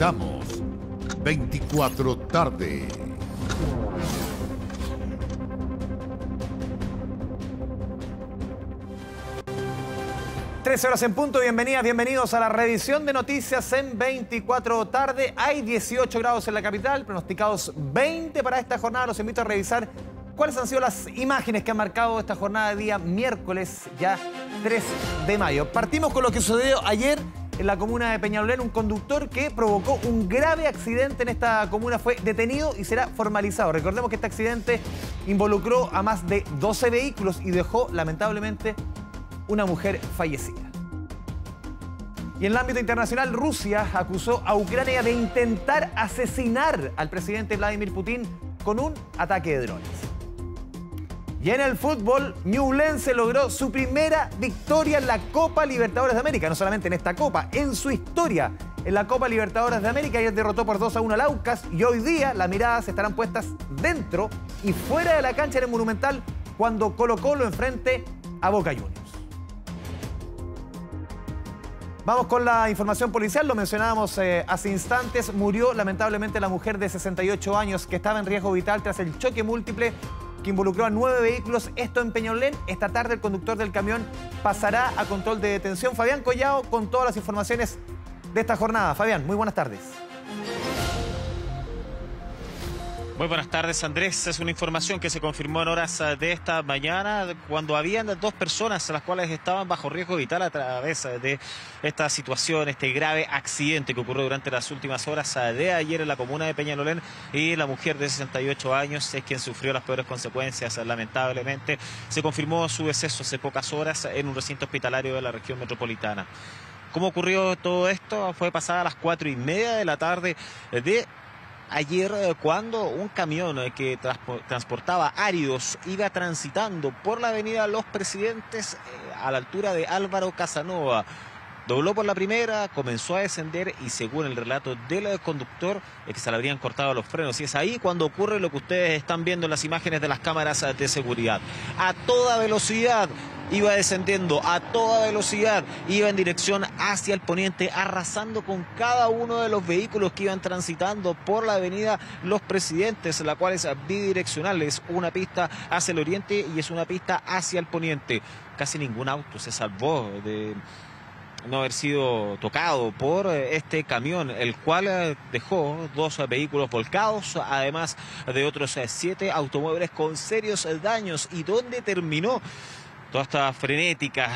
presentamos 24 Tarde. Tres horas en punto, bienvenidas, bienvenidos a la reedición de noticias en 24 Tarde. Hay 18 grados en la capital, pronosticados 20 para esta jornada. Los invito a revisar cuáles han sido las imágenes que han marcado esta jornada de día miércoles, ya 3 de mayo. Partimos con lo que sucedió ayer en la comuna de Peñalolén. Un conductor que provocó un grave accidente en esta comuna fue detenido y será formalizado. Recordemos que este accidente involucró a más de 12 vehículos y dejó, lamentablemente, una mujer fallecida. Y en el ámbito internacional, Rusia acusó a Ucrania de intentar asesinar al presidente Vladimir Putin con un ataque de drones. Y en el fútbol, Newell's logró su primera victoria en la Copa Libertadores de América. No solamente en esta Copa, en su historia. En la Copa Libertadores de América, ayer derrotó por 2-1 al Aucas y hoy día las miradas estarán puestas dentro y fuera de la cancha en el Monumental cuando Colo Colo enfrente a Boca Juniors. Vamos con la información policial. Lo mencionábamos hace instantes. Murió lamentablemente la mujer de 68 años que estaba en riesgo vital tras el choque múltiple que involucró a 9 vehículos, esto en Peñalolén. Esta tarde el conductor del camión pasará a control de detención. Fabián Collado con todas las informaciones de esta jornada. Fabián, muy buenas tardes. Muy buenas tardes, Andrés. Es una información que se confirmó en horas de esta mañana cuando habían 2 personas las cuales estaban bajo riesgo vital a través de esta situación, este grave accidente que ocurrió durante las últimas horas de ayer en la comuna de Peñalolén, y la mujer de 68 años es quien sufrió las peores consecuencias. Lamentablemente se confirmó su deceso hace pocas horas en un recinto hospitalario de la región metropolitana. ¿Cómo ocurrió todo esto? Fue pasada a las 4:30 de la tarde de ayer, cuando un camión que transportaba áridos iba transitando por la avenida Los Presidentes a la altura de Álvaro Casanova. Dobló por la primera, comenzó a descender y según el relato del conductor es que se le habrían cortado los frenos. Y es ahí cuando ocurre lo que ustedes están viendo en las imágenes de las cámaras de seguridad. A toda velocidad iba descendiendo, a toda velocidad iba en dirección hacia el poniente, arrasando con cada uno de los vehículos que iban transitando por la avenida Los Presidentes, la cual es bidireccional, es una pista hacia el oriente y es una pista hacia el poniente. Casi ningún auto se salvó de no haber sido tocado por este camión, el cual dejó 2 vehículos volcados, además de otros 7 automóviles con serios daños. ¿Y dónde terminó toda esta frenética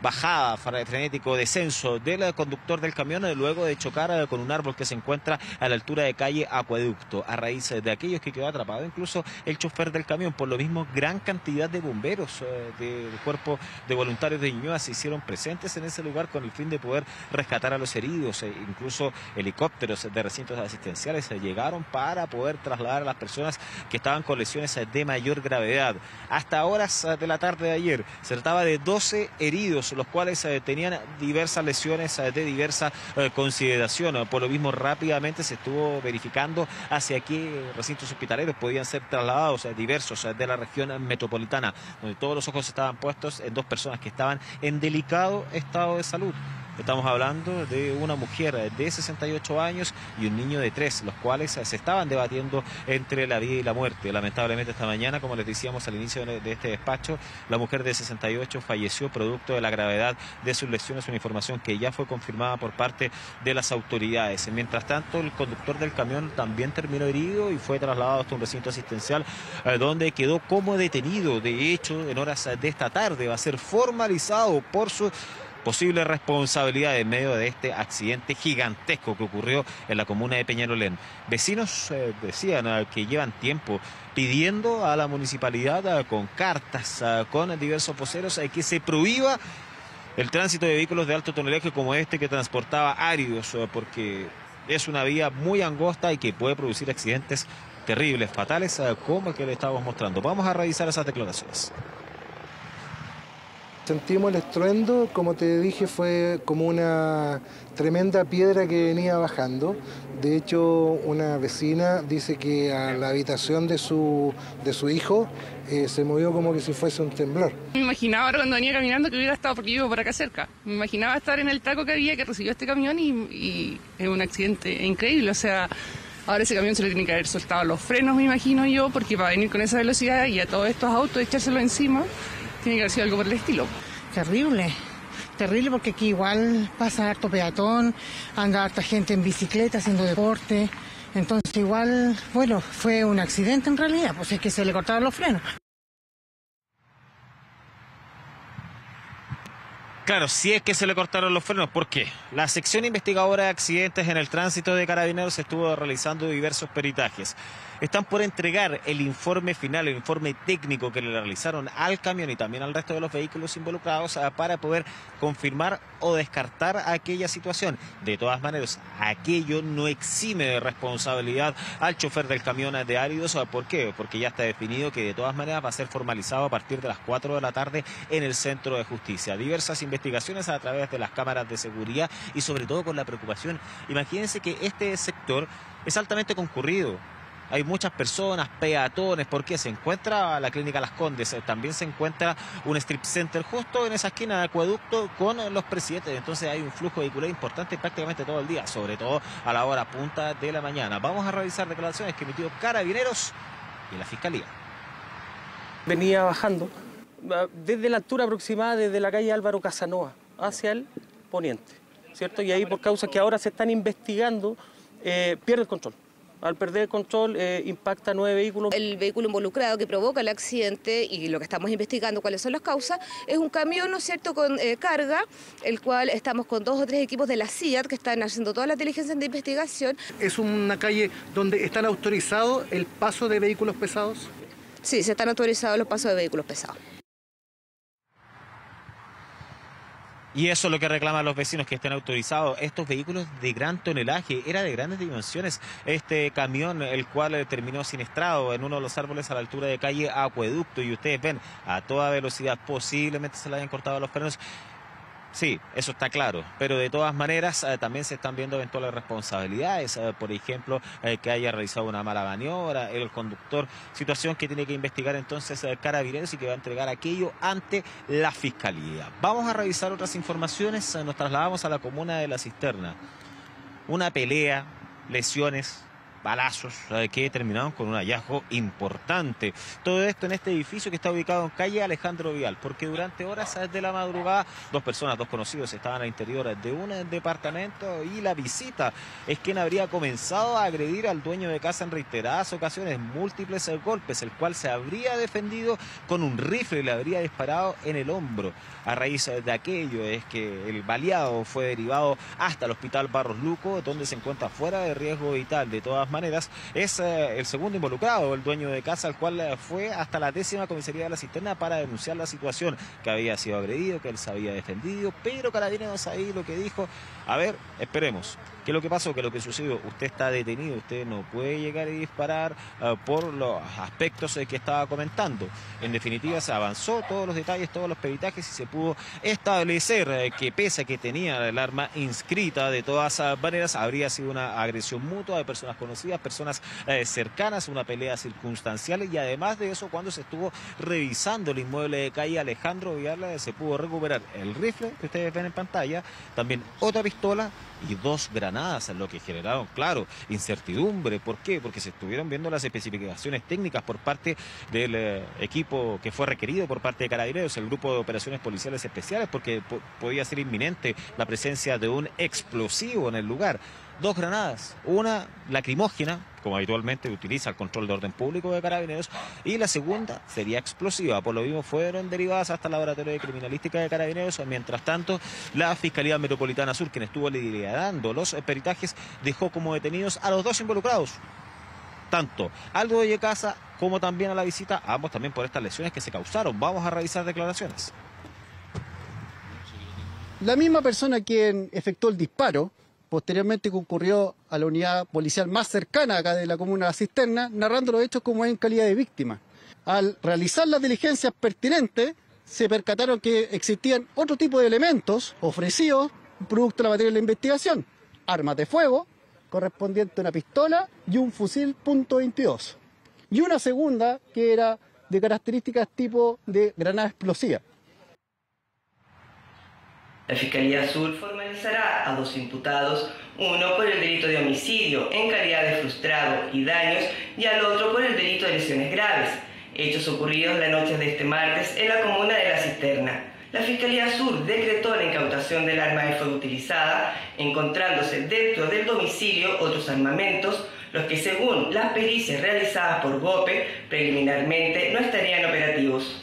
bajada, frenético descenso del conductor del camión luego de chocar con un árbol que se encuentra a la altura de calle Acueducto? A raíz de aquellos que quedó atrapado incluso el chofer del camión. Por lo mismo, gran cantidad de bomberos del cuerpo de voluntarios de Ñuñoa se hicieron presentes en ese lugar con el fin de poder rescatar a los heridos. Incluso helicópteros de recintos asistenciales llegaron para poder trasladar a las personas que estaban con lesiones de mayor gravedad. Hasta horas de la tarde de ayer se trataba de 12 heridos, los cuales tenían diversas lesiones de diversa consideración. Por lo mismo, rápidamente se estuvo verificando hacia qué recintos hospitaleros podían ser trasladados diversos de la región metropolitana, donde todos los ojos estaban puestos en 2 personas que estaban en delicado estado de salud. Estamos hablando de una mujer de 68 años y un niño de 3, los cuales se estaban debatiendo entre la vida y la muerte. Lamentablemente esta mañana, como les decíamos al inicio de este despacho, la mujer de 68 falleció producto de la gravedad de sus lesiones, una información que ya fue confirmada por parte de las autoridades. Mientras tanto, el conductor del camión también terminó herido y fue trasladado hasta un recinto asistencial donde quedó como detenido. De hecho, en horas de esta tarde va a ser formalizado por su posible responsabilidad en medio de este accidente gigantesco que ocurrió en la comuna de Peñalolén. Vecinos decían que llevan tiempo pidiendo a la municipalidad con cartas, con diversos voceros, que se prohíba el tránsito de vehículos de alto tonelaje como este que transportaba áridos, porque es una vía muy angosta y que puede producir accidentes terribles, fatales, como el que le estábamos mostrando. Vamos a revisar esas declaraciones. Sentimos el estruendo, como te dije, fue como una tremenda piedra que venía bajando. De hecho, una vecina dice que a la habitación de su hijo se movió como que si fuese un temblor. Me imaginaba ahora cuando venía caminando que hubiera estado, porque vivo por acá cerca, me imaginaba estar en el taco que había, que recibió este camión y es un accidente increíble, o sea... Ahora ese camión se le tiene que haber soltado los frenos, me imagino yo, porque para venir con esa velocidad y a todos estos autos echárselo encima, tiene que haber sido algo por el estilo. Terrible, terrible, porque aquí igual pasa harto peatón, anda harta gente en bicicleta haciendo deporte, entonces igual, bueno, fue un accidente en realidad, pues es que se le cortaron los frenos. Claro, si es que se le cortaron los frenos, ¿por qué? La sección investigadora de accidentes en el tránsito de Carabineros estuvo realizando diversos peritajes. Están por entregar el informe final, el informe técnico que le realizaron al camión y también al resto de los vehículos involucrados para poder confirmar o descartar aquella situación. De todas maneras, aquello no exime de responsabilidad al chofer del camión de Áridos. ¿Por qué? Porque ya está definido que de todas maneras va a ser formalizado a partir de las 4 de la tarde en el Centro de Justicia. Diversas investigaciones a través de las cámaras de seguridad y sobre todo con la preocupación. Imagínense que este sector es altamente concurrido. Hay muchas personas, peatones, porque se encuentra la clínica Las Condes, también se encuentra un strip center justo en esa esquina de Acueducto con los Presidentes, entonces hay un flujo vehicular importante prácticamente todo el día, sobre todo a la hora punta de la mañana. Vamos a revisar declaraciones que emitió Carabineros y la Fiscalía. Venía bajando desde la altura aproximada, desde la calle Álvaro Casanova hacia el poniente, ¿cierto? Y ahí, por causas que ahora se están investigando, pierde el control. Al perder el control, impacta 9 vehículos. El vehículo involucrado que provoca el accidente, y lo que estamos investigando cuáles son las causas, es un camión, ¿no es cierto?, con carga, el cual estamos con 2 o 3 equipos de la CIAT que están haciendo todas las diligencias de investigación. ¿Es una calle donde están autorizados el paso de vehículos pesados? Sí, se están autorizados los pasos de vehículos pesados. Y eso es lo que reclaman los vecinos, que estén autorizados estos vehículos de gran tonelaje. Era de grandes dimensiones este camión, el cual terminó siniestrado en uno de los árboles a la altura de calle Acueducto. Y ustedes ven, a toda velocidad, posiblemente se le hayan cortado los frenos. Sí, eso está claro, pero de todas maneras también se están viendo eventuales responsabilidades, por ejemplo, que haya realizado una mala maniobra el conductor, situación que tiene que investigar entonces Carabineros y que va a entregar aquello ante la Fiscalía. Vamos a revisar otras informaciones, nos trasladamos a la comuna de La Cisterna. Una pelea, lesiones, balazos que terminaron con un hallazgo importante. Todo esto en este edificio que está ubicado en calle Alejandro Vial, porque durante horas de la madrugada dos personas, dos conocidos, estaban al interior de un departamento y la visita es quien habría comenzado a agredir al dueño de casa en reiteradas ocasiones, múltiples golpes, el cual se habría defendido con un rifle y le habría disparado en el hombro. A raíz de aquello es que el baleado fue derivado hasta el hospital Barros Luco, donde se encuentra fuera de riesgo vital. De todas maneras, es el segundo involucrado, el dueño de casa, el cual fue hasta la 10ª comisaría de La Cisterna para denunciar la situación, que había sido agredido, que él se había defendido, pero Carabineros ahí lo que dijo, a ver, esperemos, que lo que pasó, que lo que sucedió, usted está detenido, usted no puede llegar y disparar por los aspectos que estaba comentando. En definitiva, se avanzó todos los detalles, todos los peritajes y se pudo establecer que pese a que tenía el arma inscrita, de todas maneras, habría sido una agresión mutua de personas conocidas, personas cercanas, una pelea circunstancial, y además de eso, cuando se estuvo revisando el inmueble de calle Alejandro Vial, se pudo recuperar el rifle que ustedes ven en pantalla, también otra pistola y 2 granadas, lo que generaron, claro, incertidumbre. ¿Por qué? Porque se estuvieron viendo las especificaciones técnicas por parte del equipo que fue requerido por parte de Carabineros, el grupo de operaciones policiales especiales, porque podía ser inminente la presencia de un explosivo en el lugar. 2 granadas, una lacrimógena, como habitualmente utiliza el control de orden público de Carabineros, y la segunda sería explosiva. Por lo mismo fueron derivadas hasta el laboratorio de criminalística de Carabineros. Mientras tanto, la Fiscalía Metropolitana Sur, quien estuvo liderando los peritajes, dejó como detenidos a los 2 involucrados, tanto al dueño de casa como también a la visita, ambos también por estas lesiones que se causaron. Vamos a revisar declaraciones. La misma persona quien efectuó el disparo posteriormente concurrió a la unidad policial más cercana acá de la comuna de La Cisterna, narrando los hechos como en calidad de víctima. Al realizar las diligencias pertinentes, se percataron que existían otro tipo de elementos ofrecidos producto de la materia de la investigación. Armas de fuego, correspondiente a una pistola y un fusil .22. Y una segunda que era de características tipo de granada explosiva. La Fiscalía Sur formalizará a dos imputados, uno por el delito de homicidio en calidad de frustrado y daños, y al otro por el delito de lesiones graves, hechos ocurridos la noche de este martes en la comuna de La Cisterna. La Fiscalía Sur decretó la incautación del arma de fuego utilizada, encontrándose dentro del domicilio otros armamentos, los que según las pericias realizadas por BOPE, preliminarmente no estarían operativos.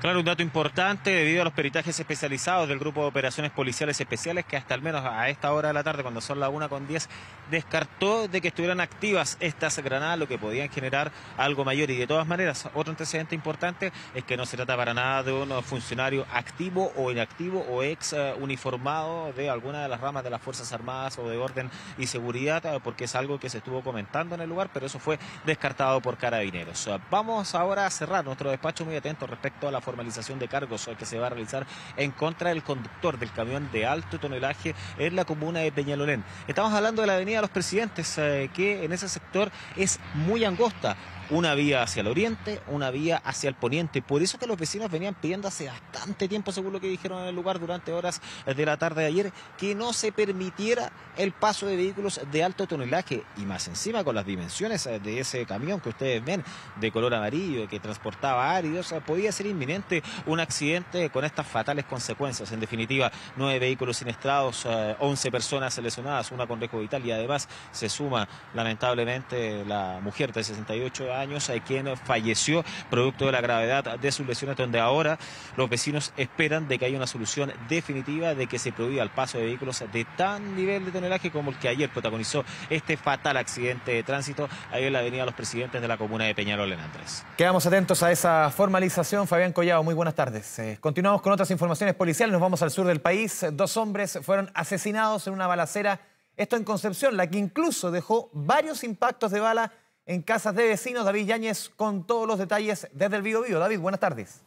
Claro, un dato importante debido a los peritajes especializados del Grupo de Operaciones Policiales Especiales que hasta al menos a esta hora de la tarde, cuando son las 1:10, descartó de que estuvieran activas estas granadas, lo que podían generar algo mayor. Y de todas maneras, otro antecedente importante es que no se trata para nada de un funcionario activo o inactivo o ex uniformado de alguna de las ramas de las Fuerzas Armadas o de Orden y Seguridad, porque es algo que se estuvo comentando en el lugar, pero eso fue descartado por Carabineros. Vamos ahora a cerrar nuestro despacho muy atento respecto a la formalización de cargos que se va a realizar en contra del conductor del camión de alto tonelaje en la comuna de Peñalolén. Estamos hablando de la avenida Los Presidentes, que en ese sector es muy angosta. Una vía hacia el oriente, una vía hacia el poniente. Por eso que los vecinos venían pidiendo hace bastante tiempo, según lo que dijeron en el lugar durante horas de la tarde de ayer, que no se permitiera el paso de vehículos de alto tonelaje. Y más encima con las dimensiones de ese camión que ustedes ven, de color amarillo, que transportaba áridos, podía ser inminente un accidente con estas fatales consecuencias. En definitiva, 9 vehículos siniestrados, 11 personas lesionadas, una con riesgo vital. Y además se suma, lamentablemente, la mujer de 68 años, a quien falleció producto de la gravedad de sus lesiones, donde ahora los vecinos esperan de que haya una solución definitiva, de que se prohíba el paso de vehículos de tan nivel de tonelaje como el que ayer protagonizó este fatal accidente de tránsito ahí en la avenida Los Presidentes de la comuna de Peñalolén, Andrés. Quedamos atentos a esa formalización. Fabián Collado, muy buenas tardes. Continuamos con otras informaciones policiales. Nos vamos al sur del país. 2 hombres fueron asesinados en una balacera, esto en Concepción, la que incluso dejó varios impactos de bala en casas de vecinos. David Yáñez con todos los detalles desde el Biobío. David, buenas tardes.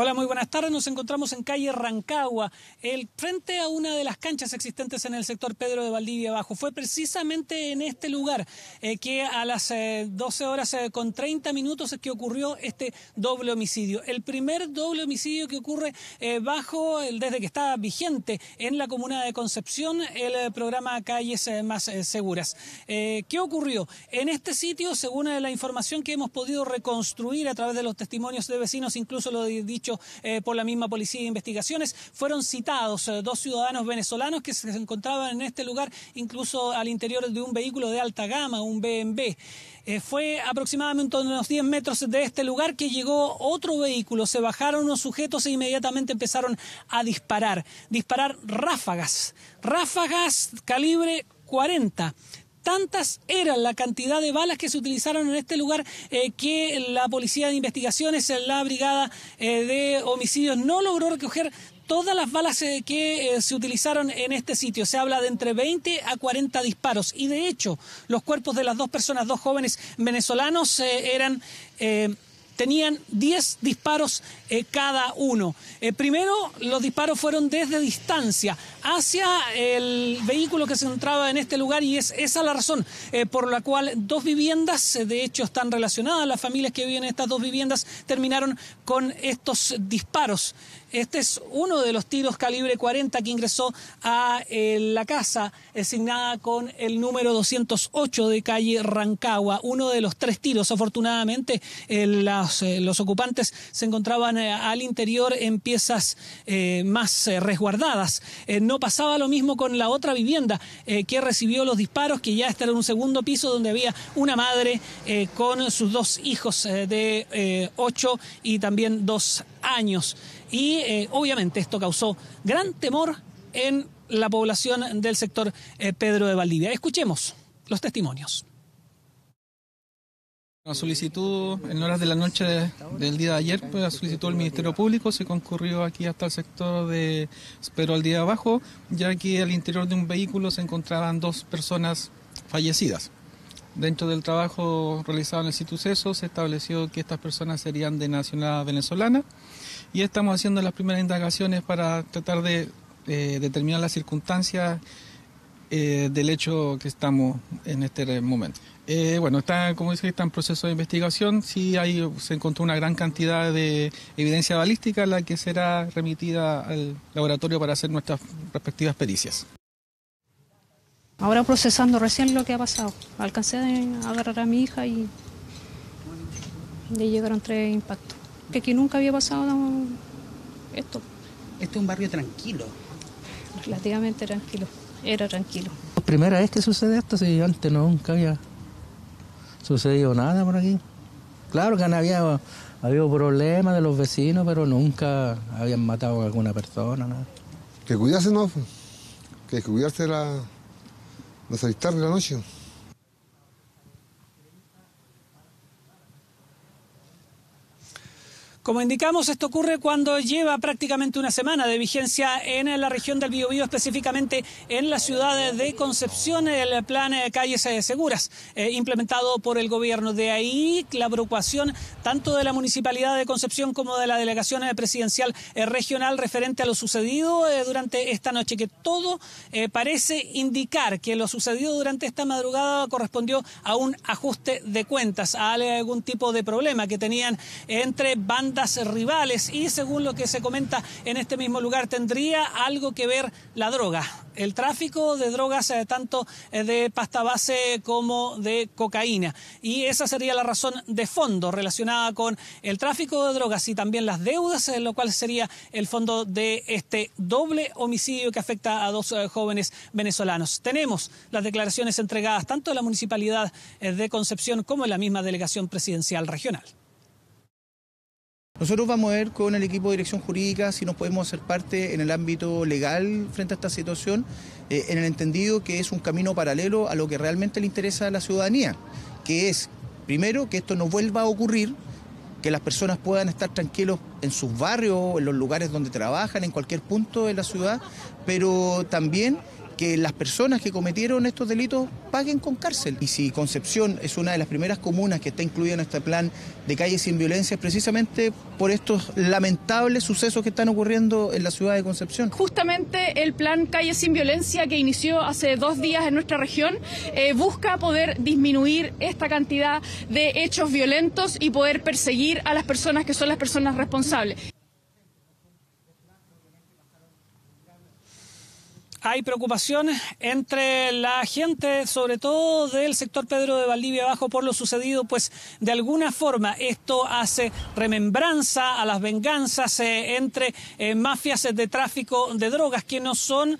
Hola, muy buenas tardes. Nos encontramos en calle Rancagua, frente a una de las canchas existentes en el sector Pedro de Valdivia Bajo. Fue precisamente en este lugar que a las 12:30 que ocurrió este doble homicidio. El primer doble homicidio que ocurre desde que está vigente en la comuna de Concepción el programa Calles Más Seguras. ¿Qué ocurrió? En este sitio, según la información que hemos podido reconstruir a través de los testimonios de vecinos, incluso lo dicho por la misma Policía de Investigaciones, fueron citados 2 ciudadanos venezolanos que se encontraban en este lugar, incluso al interior de un vehículo de alta gama, un BMW. Fue aproximadamente a unos 10 metros de este lugar que llegó otro vehículo, se bajaron unos sujetos e inmediatamente empezaron a disparar ráfagas calibre 40. Tantas eran la cantidad de balas que se utilizaron en este lugar que la Policía de Investigaciones, la Brigada de Homicidios, no logró recoger todas las balas que se utilizaron en este sitio. Se habla de entre 20 a 40 disparos y de hecho los cuerpos de las 2 personas, 2 jóvenes venezolanos, tenían 10 disparos cada uno. Primero, los disparos fueron desde distancia hacia el vehículo que se encontraba en este lugar y es esa la razón por la cual 2 viviendas, de hecho están relacionadas, las familias que viven en estas 2 viviendas terminaron con estos disparos. Este es uno de los tiros calibre 40 que ingresó a la casa asignada con el número 208 de calle Rancagua. Uno de los 3 tiros. Afortunadamente, los ocupantes se encontraban al interior en piezas más resguardadas. No pasaba lo mismo con la otra vivienda que recibió los disparos, que ya está en un segundo piso donde había una madre con sus 2 hijos de 8 y también 2 años. Y obviamente esto causó gran temor en la población del sector Pedro de Valdivia. Escuchemos los testimonios. La solicitud en horas de la noche del día de ayer, pues la solicitud del Ministerio Público se concurrió aquí hasta el sector de Pedro de Valdivia Bajo, ya que al interior de un vehículo se encontraban 2 personas fallecidas. Dentro del trabajo realizado en el Situceso se estableció que estas personas serían de nacionalidad venezolana y estamos haciendo las primeras indagaciones para tratar de determinar las circunstancias del hecho que estamos en este momento. Bueno, está, como dice, está en proceso de investigación. Sí, ahí se encontró una gran cantidad de evidencia balística, la que será remitida al laboratorio para hacer nuestras respectivas pericias. Ahora procesando recién lo que ha pasado. Alcancé a agarrar a mi hija y le llegaron 3 impactos. Que aquí nunca había pasado esto. Este es un barrio tranquilo. Relativamente tranquilo. Era tranquilo. La primera vez que sucede esto, si antes nunca había sucedido nada por aquí. Claro que había problemas de los vecinos, pero nunca habían matado a alguna persona. Nada. Que cuidarse, no. Que cuidarse no salir tarde la noche. Como indicamos, esto ocurre cuando lleva prácticamente una semana de vigencia en la región del Biobío, específicamente en la ciudad de Concepción, el plan Calles Seguras, implementado por el gobierno. De ahí la preocupación tanto de la Municipalidad de Concepción como de la Delegación Presidencial Regional referente a lo sucedido durante esta noche, que todo parece indicar que lo sucedido durante esta madrugada correspondió a un ajuste de cuentas, a algún tipo de problema que tenían entre bandas rivales y, según lo que se comenta en este mismo lugar, tendría algo que ver la droga, el tráfico de drogas, tanto de pasta base como de cocaína, y esa sería la razón de fondo relacionada con el tráfico de drogas y también las deudas, lo cual sería el fondo de este doble homicidio que afecta a 2 jóvenes venezolanos. Tenemos las declaraciones entregadas tanto de la Municipalidad de Concepción como de la misma Delegación Presidencial Regional. Nosotros vamos a ver con el equipo de dirección jurídica si nos podemos hacer parte en el ámbito legal frente a esta situación, en el entendido que es un camino paralelo a lo que realmente le interesa a la ciudadanía, que es, primero, que esto no vuelva a ocurrir, que las personas puedan estar tranquilos en sus barrios, en los lugares donde trabajan, en cualquier punto de la ciudad, pero también que las personas que cometieron estos delitos paguen con cárcel. Y si Concepción es una de las primeras comunas que está incluida en este plan de calles sin violencia, es precisamente por estos lamentables sucesos que están ocurriendo en la ciudad de Concepción. Justamente el plan Calles sin Violencia, que inició hace 2 días en nuestra región, busca poder disminuir esta cantidad de hechos violentos y poder perseguir a las personas que son las personas responsables. Hay preocupación entre la gente, sobre todo del sector Pedro de Valdivia Bajo, por lo sucedido, pues de alguna forma esto hace remembranza a las venganzas entre mafias de tráfico de drogas que no son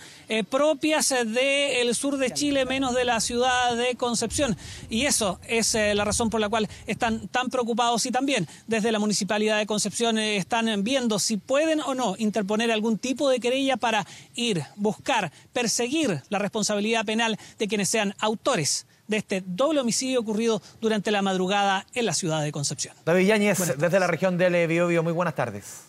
propias del sur de Chile, menos de la ciudad de Concepción. Y eso es la razón por la cual están tan preocupados, y también desde la Municipalidad de Concepción están viendo si pueden o no interponer algún tipo de querella para buscar, perseguir la responsabilidad penal de quienes sean autores de este doble homicidio ocurrido durante la madrugada en la ciudad de Concepción. David Yáñez, desde la región del Biobío, muy buenas tardes.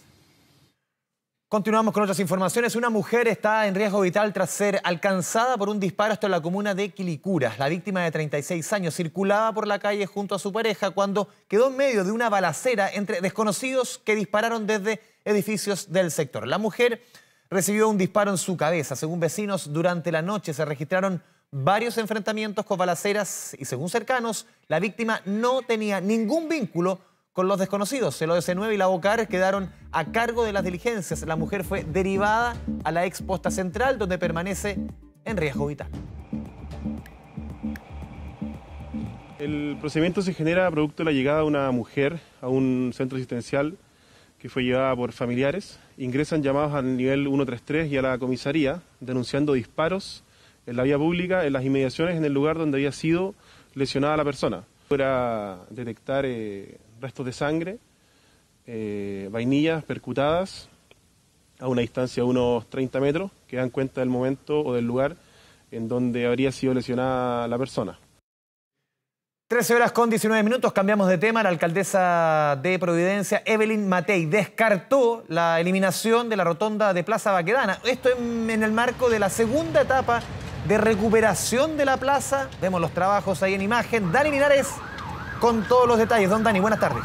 Continuamos con otras informaciones. Una mujer está en riesgo vital tras ser alcanzada por un disparo hasta la comuna de Quilicura. La víctima, de 36 años, circulaba por la calle junto a su pareja cuando quedó en medio de una balacera entre desconocidos que dispararon desde edificios del sector. La mujer recibió un disparo en su cabeza. Según vecinos, durante la noche se registraron varios enfrentamientos con balaceras y, según cercanos, la víctima no tenía ningún vínculo con los desconocidos. El OS9 y la OCAR quedaron a cargo de las diligencias. La mujer fue derivada a la exposta central, donde permanece en riesgo vital. El procedimiento se genera producto de la llegada de una mujer a un centro asistencial que fue llevada por familiares. Ingresan llamados al nivel 133 y a la comisaría denunciando disparos en la vía pública, en las inmediaciones, en el lugar donde había sido lesionada la persona. Para detectar restos de sangre, vainillas percutadas a una distancia de unos 30 metros, que dan cuenta del momento o del lugar en donde habría sido lesionada la persona. 13:19, cambiamos de tema. La alcaldesa de Providencia, Evelyn Matei, descartó la eliminación de la rotonda de Plaza Baquedano. Esto en el marco de la segunda etapa de recuperación de la plaza. Vemos los trabajos ahí en imagen. Dani Linares con todos los detalles. Don Dani, buenas tardes.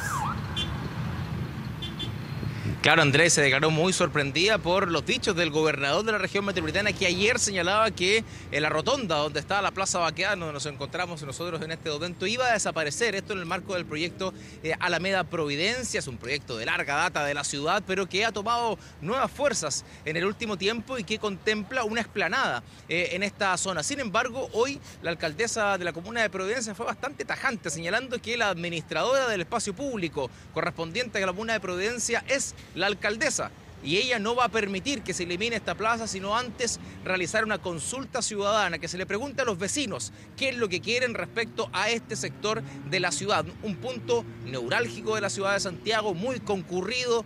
Claro, Andrés, se declaró muy sorprendida por los dichos del gobernador de la región metropolitana, que ayer señalaba que en la rotonda donde está la Plaza Baquedano, donde nos encontramos nosotros en este momento, iba a desaparecer. Esto en el marco del proyecto Alameda Providencia. Es un proyecto de larga data de la ciudad, pero que ha tomado nuevas fuerzas en el último tiempo y que contempla una explanada en esta zona. Sin embargo, hoy la alcaldesa de la comuna de Providencia fue bastante tajante, señalando que la administradora del espacio público correspondiente a la comuna de Providencia es la alcaldesa, y ella no va a permitir que se elimine esta plaza, sino antes realizar una consulta ciudadana, que se le pregunte a los vecinos qué es lo que quieren respecto a este sector de la ciudad, un punto neurálgico de la ciudad de Santiago, muy concurrido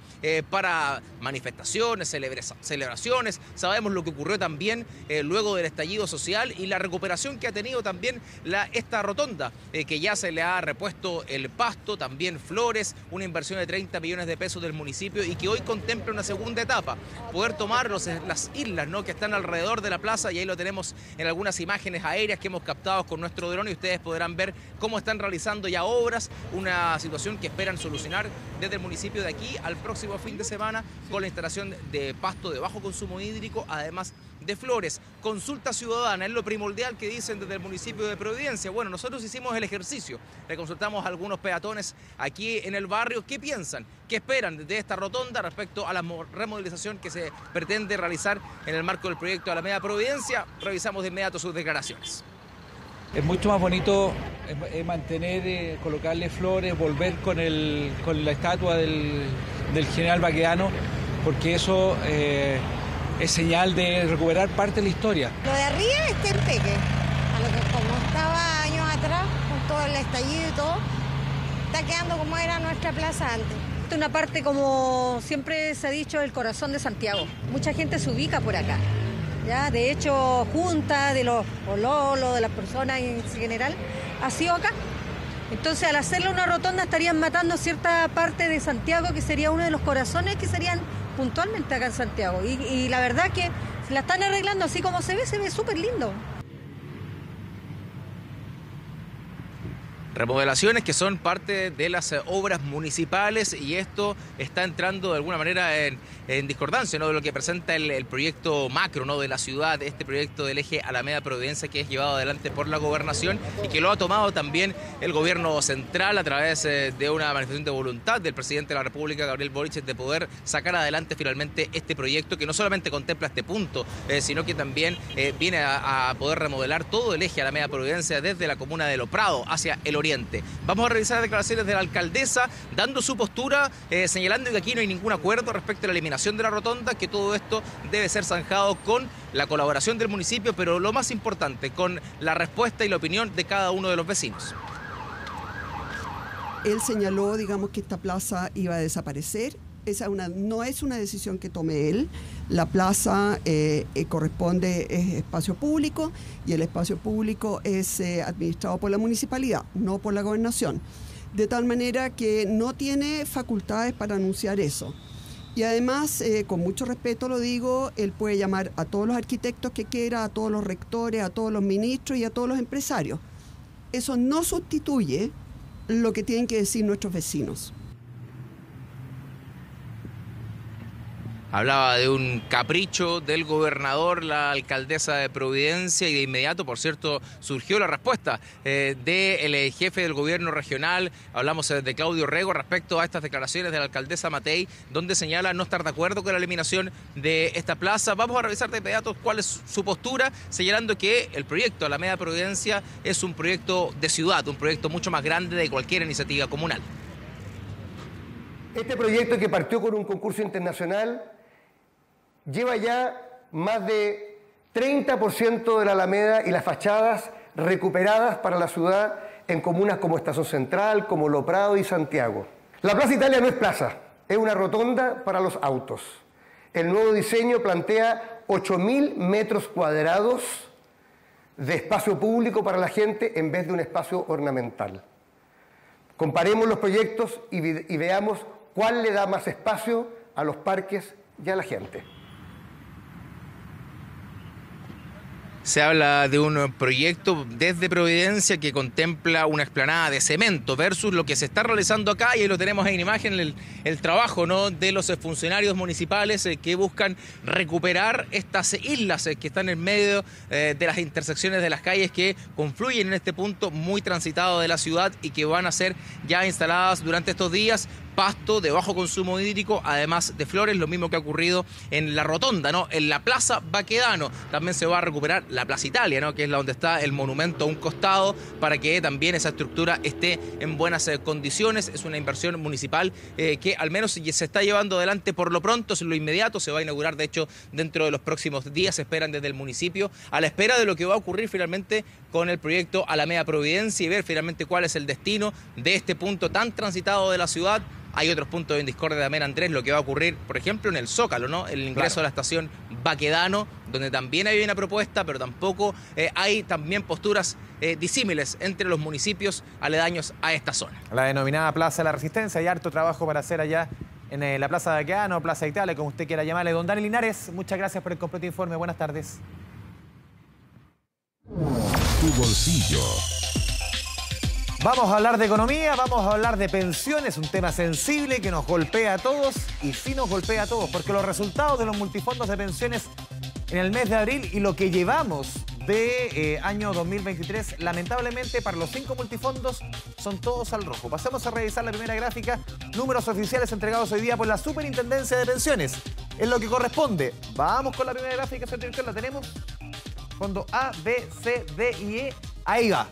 para manifestaciones, celebraciones. Sabemos lo que ocurrió también luego del estallido social y la recuperación que ha tenido también esta rotonda, que ya se le ha repuesto el pasto, también flores, una inversión de 30 millones de pesos del municipio, y que hoy contempla una segunda etapa, poder tomar las islas, ¿no?, que están alrededor de la plaza, y ahí lo tenemos en algunas imágenes aéreas que hemos captado con nuestro dron, y ustedes podrán ver cómo están realizando ya obras, una situación que esperan solucionar desde el municipio de aquí al próximo fin de semana, con la instalación de pasto de bajo consumo hídrico, además de flores. Consulta ciudadana es lo primordial que dicen desde el municipio de Providencia. Bueno, nosotros hicimos el ejercicio, le consultamos a algunos peatones aquí en el barrio qué piensan, qué esperan de esta rotonda respecto a la remodelización que se pretende realizar en el marco del proyecto Alameda Providencia. Revisamos de inmediato sus declaraciones. Es mucho más bonito mantener, colocarle flores, volver con la estatua del general Baquedano, porque eso es señal de recuperar parte de la historia. Lo de arriba está en peque, a lo que como estaba años atrás, con todo el estallido y todo, está quedando como era nuestra plaza antes. Esta es una parte, como siempre se ha dicho, del corazón de Santiago. Mucha gente se ubica por acá, ¿ya? De hecho, junta de los pololos, de las personas en general, ha sido acá. Entonces, al hacerle una rotonda estarían matando cierta parte de Santiago, que sería uno de los corazones que serían puntualmente acá en Santiago. Y la verdad que la están arreglando así como se ve súper lindo. Remodelaciones que son parte de las obras municipales, y esto está entrando de alguna manera en discordancia, ¿no?, de lo que presenta el proyecto macro, ¿no?, de la ciudad, este proyecto del eje Alameda Providencia, que es llevado adelante por la gobernación y que lo ha tomado también el gobierno central a través de una manifestación de voluntad del presidente de la República, Gabriel Boric, de poder sacar adelante finalmente este proyecto, que no solamente contempla este punto, sino que también viene a poder remodelar todo el eje Alameda Providencia desde la comuna de Lo Prado hacia el oriente. Vamos a revisar las declaraciones de la alcaldesa, dando su postura, señalando que aquí no hay ningún acuerdo respecto a la eliminación de la rotonda, que todo esto debe ser zanjado con la colaboración del municipio, pero lo más importante, con la respuesta y la opinión de cada uno de los vecinos. Él señaló, digamos, que esta plaza iba a desaparecer. Esa no es una decisión que tome él. La plaza corresponde, es espacio público, y el espacio público es administrado por la municipalidad, no por la gobernación. De tal manera que no tiene facultades para anunciar eso. Y además, con mucho respeto lo digo, él puede llamar a todos los arquitectos que quiera, a todos los rectores, a todos los ministros y a todos los empresarios. Eso no sustituye lo que tienen que decir nuestros vecinos. Hablaba de un capricho del gobernador, la alcaldesa de Providencia, y de inmediato, por cierto, surgió la respuesta del jefe del gobierno regional. Hablamos de Claudio Rego respecto a estas declaraciones de la alcaldesa Matei, donde señala no estar de acuerdo con la eliminación de esta plaza. Vamos a revisar de inmediato cuál es su postura, señalando que el proyecto Alameda Providencia es un proyecto de ciudad, un proyecto mucho más grande de cualquier iniciativa comunal. Este proyecto, que partió con un concurso internacional, lleva ya más de 30% de la alameda y las fachadas recuperadas para la ciudad en comunas como Estación Central, como Lo Prado y Santiago. La Plaza Italia no es plaza, es una rotonda para los autos. El nuevo diseño plantea 8.000 metros cuadrados de espacio público para la gente en vez de un espacio ornamental. Comparemos los proyectos y veamos cuál le da más espacio a los parques y a la gente. Se habla de un proyecto desde Providencia que contempla una explanada de cemento versus lo que se está realizando acá, y ahí lo tenemos en imagen, el trabajo, ¿no?, de los funcionarios municipales que buscan recuperar estas islas que están en medio de las intersecciones de las calles que confluyen en este punto muy transitado de la ciudad y que van a ser ya instaladas durante estos días. Pasto de bajo consumo hídrico, además de flores, lo mismo que ha ocurrido en la rotonda, ¿no?, en la Plaza Baquedano. También se va a recuperar la Plaza Italia, ¿no?, que es la donde está el monumento a un costado, para que también esa estructura esté en buenas condiciones. Es una inversión municipal que al menos se está llevando adelante por lo pronto, es lo inmediato, se va a inaugurar de hecho dentro de los próximos días, se esperan desde el municipio, a la espera de lo que va a ocurrir finalmente con el proyecto Alameda Providencia y ver finalmente cuál es el destino de este punto tan transitado de la ciudad. Hay otros puntos en discordia también, Andrés, lo que va a ocurrir, por ejemplo, en el Zócalo, ¿no?, el ingreso a la estación Baquedano, donde también hay una propuesta, pero tampoco hay también posturas disímiles entre los municipios aledaños a esta zona. La denominada Plaza de la Resistencia, hay harto trabajo para hacer allá en la Plaza Baquedano, Plaza Italia, como usted quiera llamarle. Don Dani Linares, muchas gracias por el completo informe. Buenas tardes. Tu bolsillo. Vamos a hablar de economía, vamos a hablar de pensiones, un tema sensible que nos golpea a todos, y sí nos golpea a todos, porque los resultados de los multifondos de pensiones en el mes de abril y lo que llevamos de año 2023, lamentablemente para los 5 multifondos son todos al rojo. Pasemos a revisar la primera gráfica, números oficiales entregados hoy día por la Superintendencia de Pensiones, en lo que corresponde. Vamos con la primera gráfica, señor director, la tenemos. Fondo A, B, C, D y E, ahí va,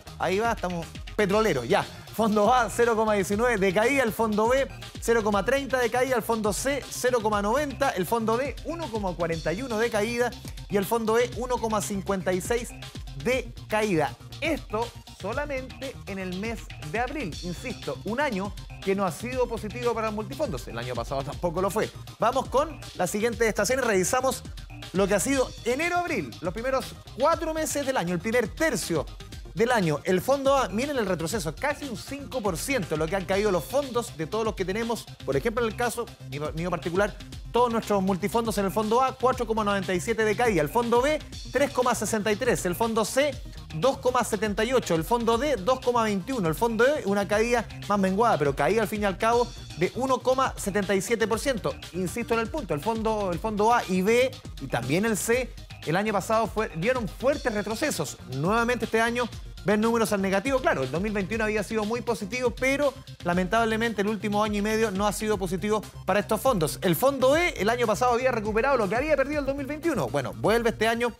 estamos... petrolero, ya. Fondo A, 0,19 de caída. El fondo B, 0,30 de caída. El fondo C, 0,90. El fondo D, 1,41 de caída. Y el fondo E, 1,56 de caída. Esto solamente en el mes de abril. Insisto, un año que no ha sido positivo para los multifondos. El año pasado tampoco lo fue. Vamos con la siguiente estación y revisamos lo que ha sido enero-abril. Los primeros 4 meses del año, el primer tercio del año. El fondo A, miren el retroceso, casi un 5%, lo que han caído los fondos de todos los que tenemos. Por ejemplo, en el caso mío particular, todos nuestros multifondos en el fondo A, 4,97 de caída. El fondo B, 3,63. El fondo C, 2,78. El fondo D, 2,21. El fondo E, una caída más menguada, pero caída al fin y al cabo de 1,77%. Insisto en el punto, el fondo A y B, y también el C, el año pasado dieron fuertes retrocesos. Nuevamente este año ven números al negativo. Claro, el 2021 había sido muy positivo, pero lamentablemente el último año y medio no ha sido positivo para estos fondos. El fondo E el año pasado había recuperado lo que había perdido el 2021. Bueno, vuelve este año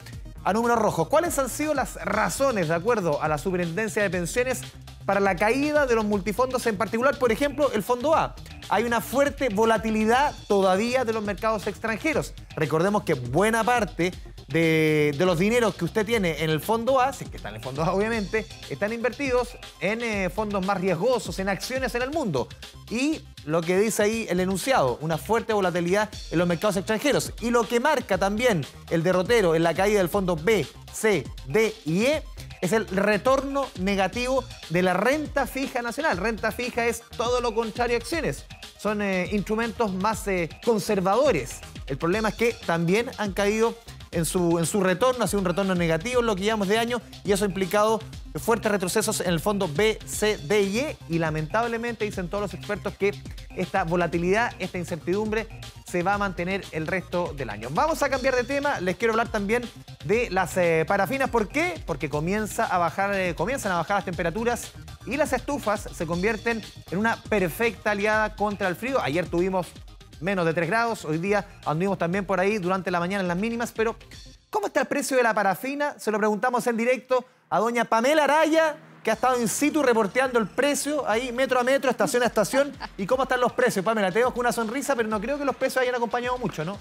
a números rojos. ¿Cuáles han sido las razones, de acuerdo a la Superintendencia de Pensiones, para la caída de los multifondos en particular? Por ejemplo, el fondo A. Hay una fuerte volatilidad todavía de los mercados extranjeros. Recordemos que buena parte de los dineros que usted tiene en el fondo A, si es que están en el fondo A obviamente, están invertidos en fondos más riesgosos, en acciones en el mundo. Y lo que dice ahí el enunciado, una fuerte volatilidad en los mercados extranjeros. Y lo que marca también el derrotero en la caída del fondo B, C, D y E, es el retorno negativo de la renta fija nacional. Renta fija es todo lo contrario a acciones. Son instrumentos más conservadores. El problema es que también han caído en su retorno, ha sido un retorno negativo en lo que llevamos de año, y eso ha implicado fuertes retrocesos en el fondo B, C, D y E, y lamentablemente dicen todos los expertos que esta volatilidad, esta incertidumbre se va a mantener el resto del año. Vamos a cambiar de tema, les quiero hablar también de las parafinas. ¿Por qué? Porque comienzan a bajar las temperaturas y las estufas se convierten en una perfecta aliada contra el frío. Ayer tuvimos menos de 3 grados, hoy día anduvimos también por ahí durante la mañana en las mínimas, pero ¿cómo está el precio de la parafina? Se lo preguntamos en directo a doña Pamela Araya, que ha estado in situ reporteando el precio ahí metro a metro, estación a estación, y cómo están los precios. Pamela, te veo con una sonrisa, pero no creo que los precios hayan acompañado mucho, ¿no?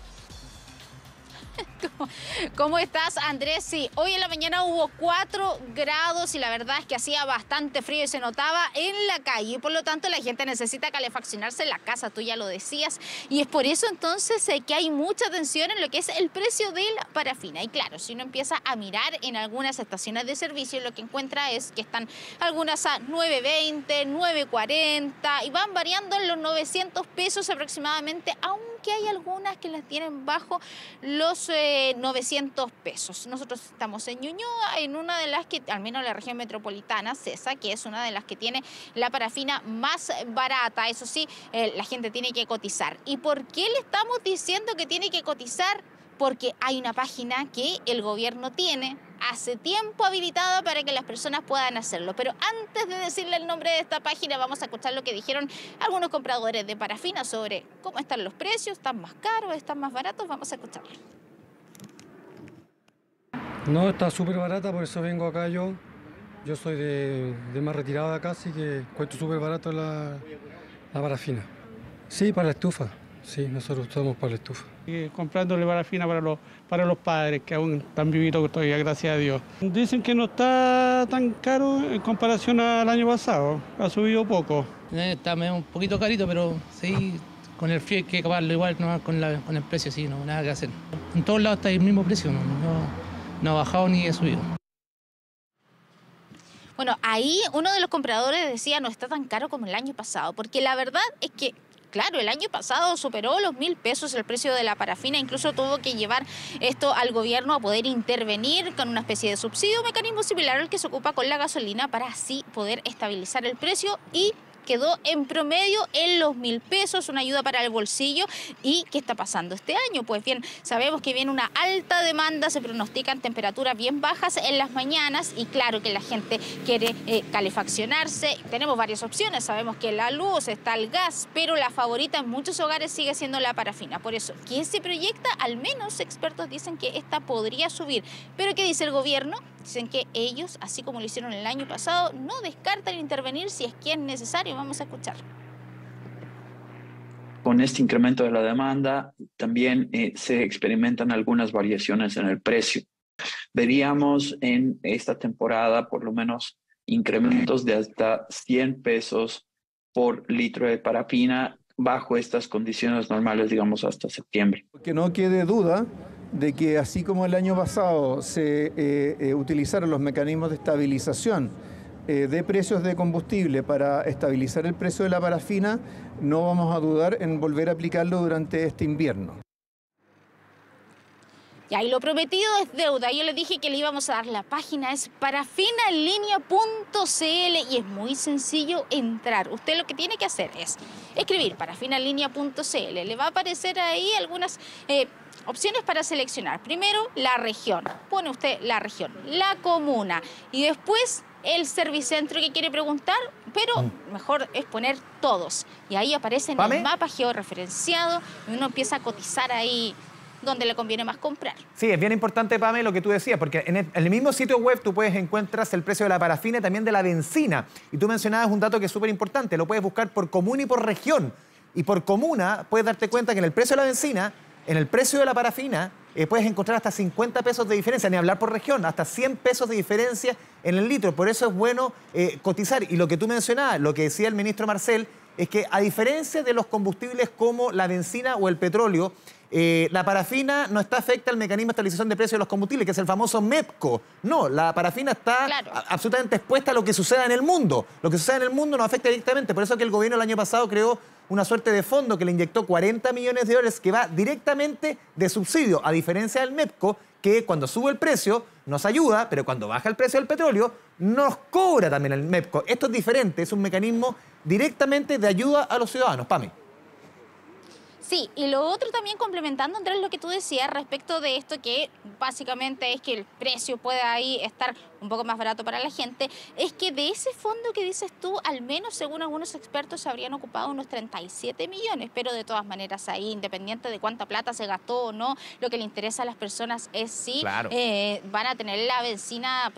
¿Cómo estás, Andrés? Sí, hoy en la mañana hubo 4 grados y la verdad es que hacía bastante frío y se notaba en la calle, y por lo tanto la gente necesita calefaccionarse en la casa, tú ya lo decías, y es por eso entonces que hay mucha tensión en lo que es el precio de la parafina. Y claro, si uno empieza a mirar en algunas estaciones de servicio, lo que encuentra es que están algunas a 9.20, 9.40 y van variando en los 900 pesos aproximadamente a un que hay algunas que las tienen bajo los 900 pesos. Nosotros estamos en Ñuñoa, en una de las que, al menos la región metropolitana, CESA, que es una de las que tiene la parafina más barata. Eso sí, la gente tiene que cotizar. ¿Y por qué le estamos diciendo que tiene que cotizar? Porque hay una página que el gobierno tiene hace tiempo habilitada para que las personas puedan hacerlo. Pero antes de decirle el nombre de esta página, vamos a escuchar lo que dijeron algunos compradores de parafina sobre cómo están los precios, están más caros, están más baratos. Vamos a escucharlo. No, está súper barata, por eso vengo acá yo. Yo soy de más retirada acá, así que cuento súper barato la parafina. Sí, para la estufa. Sí, nosotros estamos para la estufa. Comprándole parafina para los padres, que aún están vivitos todavía, gracias a Dios. Dicen que no está tan caro en comparación al año pasado, ha subido poco. Está un poquito carito, pero sí, con el frío hay que acabarlo igual, no, con el precio, sí, no, nada que hacer. En todos lados está el mismo precio, no ha bajado ni ha subido. Bueno, ahí uno de los compradores decía no está tan caro como el año pasado, porque la verdad es que, claro, el año pasado superó los 1.000 pesos el precio de la parafina, incluso tuvo que llevar esto al gobierno a poder intervenir con una especie de subsidio, un mecanismo similar al que se ocupa con la gasolina para así poder estabilizar el precio, y quedó en promedio en los 1.000 pesos, una ayuda para el bolsillo. ¿Y qué está pasando este año? Pues bien, sabemos que viene una alta demanda, se pronostican temperaturas bien bajas en las mañanas y claro que la gente quiere calefaccionarse. Tenemos varias opciones, sabemos que la luz, está el gas, pero la favorita en muchos hogares sigue siendo la parafina. Por eso, ¿quién se proyecta? Al menos expertos dicen que esta podría subir. ¿Pero qué dice el gobierno? Dicen que ellos, así como lo hicieron el año pasado, no descartan intervenir si es que es necesario. Vamos a escuchar. Con este incremento de la demanda también se experimentan algunas variaciones en el precio. Veríamos en esta temporada por lo menos incrementos de hasta 100 pesos por litro de parafina bajo estas condiciones normales, digamos, hasta septiembre. Que no quede duda de que así como el año pasado se utilizaron los mecanismos de estabilización de precios de combustible para estabilizar el precio de la parafina, no vamos a dudar en volver a aplicarlo durante este invierno. Y ahí lo prometido es deuda. Yo les dije que le íbamos a dar la página, es parafinaenlinea.cl y es muy sencillo entrar. Usted lo que tiene que hacer es escribir parafinaenlinea.cl. Le va a aparecer ahí algunas opciones para seleccionar. Primero, la región. Pone usted la región, la comuna y después el servicentro que quiere preguntar, pero mejor es poner todos. Y ahí aparece en el mapa georreferenciado y uno empieza a cotizar ahí donde le conviene más comprar. Sí, es bien importante, Pame, lo que tú decías, porque en el mismo sitio web tú puedes encontrar el precio de la parafina y también de la benzina. Y tú mencionabas un dato que es súper importante, lo puedes buscar por comuna y por región. Y por comuna puedes darte cuenta que en el precio de la benzina, en el precio de la parafina, puedes encontrar hasta 50 pesos de diferencia, ni hablar por región, hasta 100 pesos de diferencia en el litro. Por eso es bueno cotizar. Y lo que tú mencionabas, lo que decía el ministro Marcel, es que a diferencia de los combustibles como la benzina o el petróleo, la parafina no está afecta al mecanismo de estabilización de precios de los combustibles, que es el famoso MEPCO. No, la parafina está absolutamente expuesta a lo que suceda en el mundo. Lo que suceda en el mundo nos afecta directamente. Por eso que el gobierno el año pasado creó una suerte de fondo que le inyectó $40 millones que va directamente de subsidio, a diferencia del MEPCO, que cuando sube el precio nos ayuda, pero cuando baja el precio del petróleo nos cobra también el MEPCO. Esto es diferente, es un mecanismo directamente de ayuda a los ciudadanos. Pame. Sí, y lo otro también complementando, Andrés, lo que tú decías respecto de esto, que básicamente es que el precio pueda ahí estar un poco más barato para la gente, es que de ese fondo que dices tú, al menos según algunos expertos se habrían ocupado unos 37 millones, pero de todas maneras ahí, independiente de cuánta plata se gastó o no, lo que le interesa a las personas es si van a tener la benzina,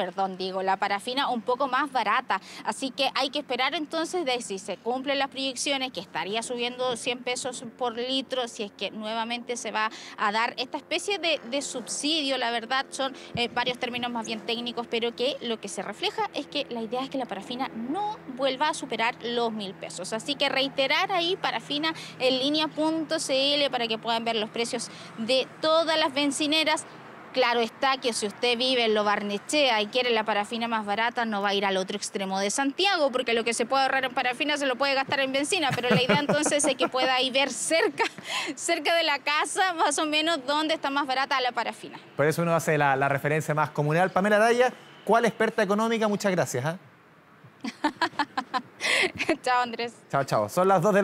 la parafina un poco más barata. Así que hay que esperar entonces de si se cumplen las proyecciones, que estaría subiendo 100 pesos por litro, si es que nuevamente se va a dar esta especie de subsidio. La verdad son varios términos más bien técnicos, pero que lo que se refleja es que la idea es que la parafina no vuelva a superar los 1.000 pesos. Así que reiterar ahí parafinaenlinea.cl para que puedan ver los precios de todas las bencineras. Claro está que si usted vive en Lo Barnechea y quiere la parafina más barata, no va a ir al otro extremo de Santiago, porque lo que se puede ahorrar en parafina se lo puede gastar en benzina. Pero la idea entonces es que pueda ir ver cerca de la casa, más o menos, dónde está más barata la parafina. Por eso uno hace la referencia más comunal. Pamela Araya, ¿cuál experta económica? Muchas gracias. Chao, Andrés. Chao, chao. Son las 1 de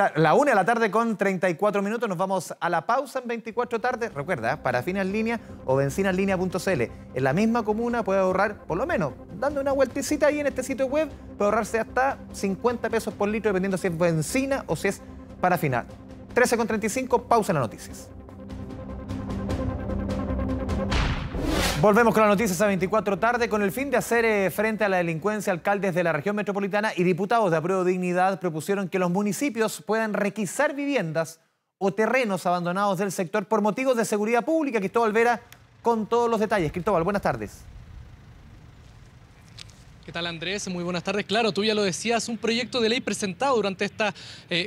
la tarde con 34 minutos. Nos vamos a la pausa en 24 tardes. Recuerda, parafina en línea o benzina en línea.cl. En la misma comuna puede ahorrar, por lo menos, dando una vueltecita ahí en este sitio web, puede ahorrarse hasta 50 pesos por litro, dependiendo si es benzina o si es parafina. 13:35, pausa en las noticias. Volvemos con las noticias a 24 tarde. Con el fin de hacer frente a la delincuencia, alcaldes de la región metropolitana y diputados de Apruebo Dignidad propusieron que los municipios puedan requisar viviendas o terrenos abandonados del sector por motivos de seguridad pública. Cristóbal Vera con todos los detalles. Cristóbal, buenas tardes. ¿Qué tal, Andrés? Muy buenas tardes. Claro, tú ya lo decías, un proyecto de ley presentado durante esta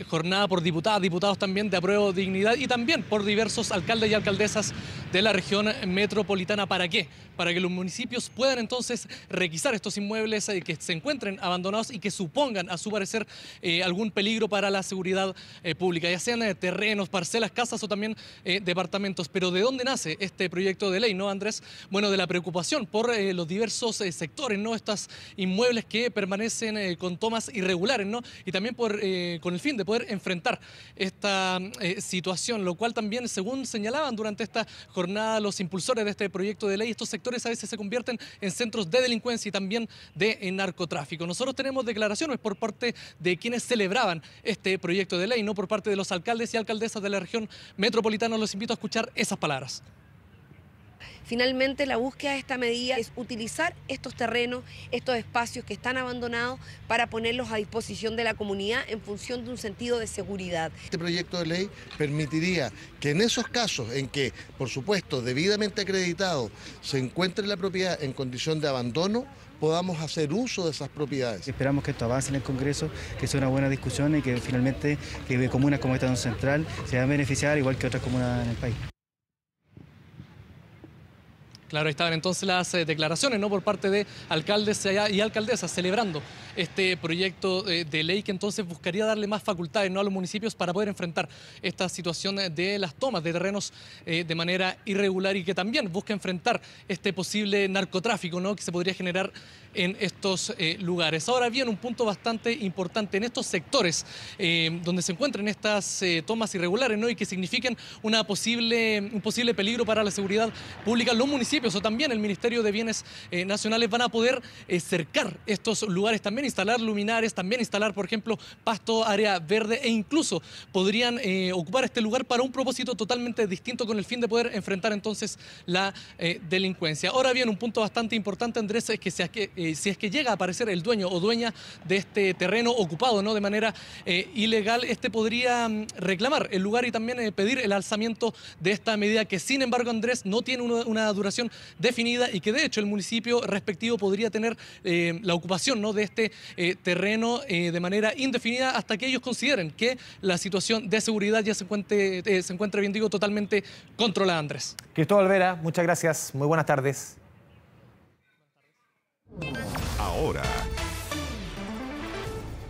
jornada por diputados también de Apruebo Dignidad y también por diversos alcaldes y alcaldesas de la región metropolitana. ¿Para qué? Para que los municipios puedan entonces requisar estos inmuebles que se encuentren abandonados y que supongan, a su parecer, algún peligro para la seguridad pública, ya sean terrenos, parcelas, casas o también departamentos. Pero ¿de dónde nace este proyecto de ley, no, Andrés? Bueno, de la preocupación por los diversos sectores, ¿no? Estas inmuebles que permanecen con tomas irregulares, ¿no? Y también con el fin de poder enfrentar esta situación, lo cual también, según señalaban durante esta jornada los impulsores de este proyecto de ley, estos sectores a veces se convierten en centros de delincuencia y también de narcotráfico. Nosotros tenemos declaraciones por parte de quienes celebraban este proyecto de ley, no, por parte de los alcaldes y alcaldesas de la región metropolitana. Los invito a escuchar esas palabras. Finalmente, la búsqueda de esta medida es utilizar estos terrenos, estos espacios que están abandonados, para ponerlos a disposición de la comunidad en función de un sentido de seguridad. Este proyecto de ley permitiría que en esos casos en que, por supuesto, debidamente acreditado, se encuentre la propiedad en condición de abandono, podamos hacer uso de esas propiedades. Esperamos que esto avance en el Congreso, que sea una buena discusión y que finalmente que comunas como esta Central se van a beneficiar igual que otras comunas en el país. Claro, ahí estaban entonces las declaraciones, ¿no?, por parte de alcaldes y alcaldesas celebrando este proyecto de ley que entonces buscaría darle más facultades, ¿no?, a los municipios para poder enfrentar esta situación de las tomas de terrenos de manera irregular y que también busca enfrentar este posible narcotráfico, ¿no?, que se podría generar en estos lugares. Ahora bien, un punto bastante importante en estos sectores donde se encuentran estas tomas irregulares, ¿no?, y que signifiquen un posible peligro para la seguridad pública, los municipios o también el Ministerio de Bienes Nacionales van a poder cercar estos lugares, también instalar luminarias, también instalar, por ejemplo, pasto, área verde, e incluso podrían ocupar este lugar para un propósito totalmente distinto, con el fin de poder enfrentar entonces la delincuencia. Ahora bien, un punto bastante importante, Andrés, es que si es que llega a aparecer el dueño o dueña de este terreno ocupado, ¿no?, de manera ilegal, este podría reclamar el lugar y también pedir el alzamiento de esta medida, que sin embargo, Andrés, no tiene una duración definida y que de hecho el municipio respectivo podría tener la ocupación, ¿no?, de este terreno de manera indefinida hasta que ellos consideren que la situación de seguridad ya se encuentre, bien digo, totalmente controlada, Andrés. Cristóbal Vera, muchas gracias, muy buenas tardes. Ahora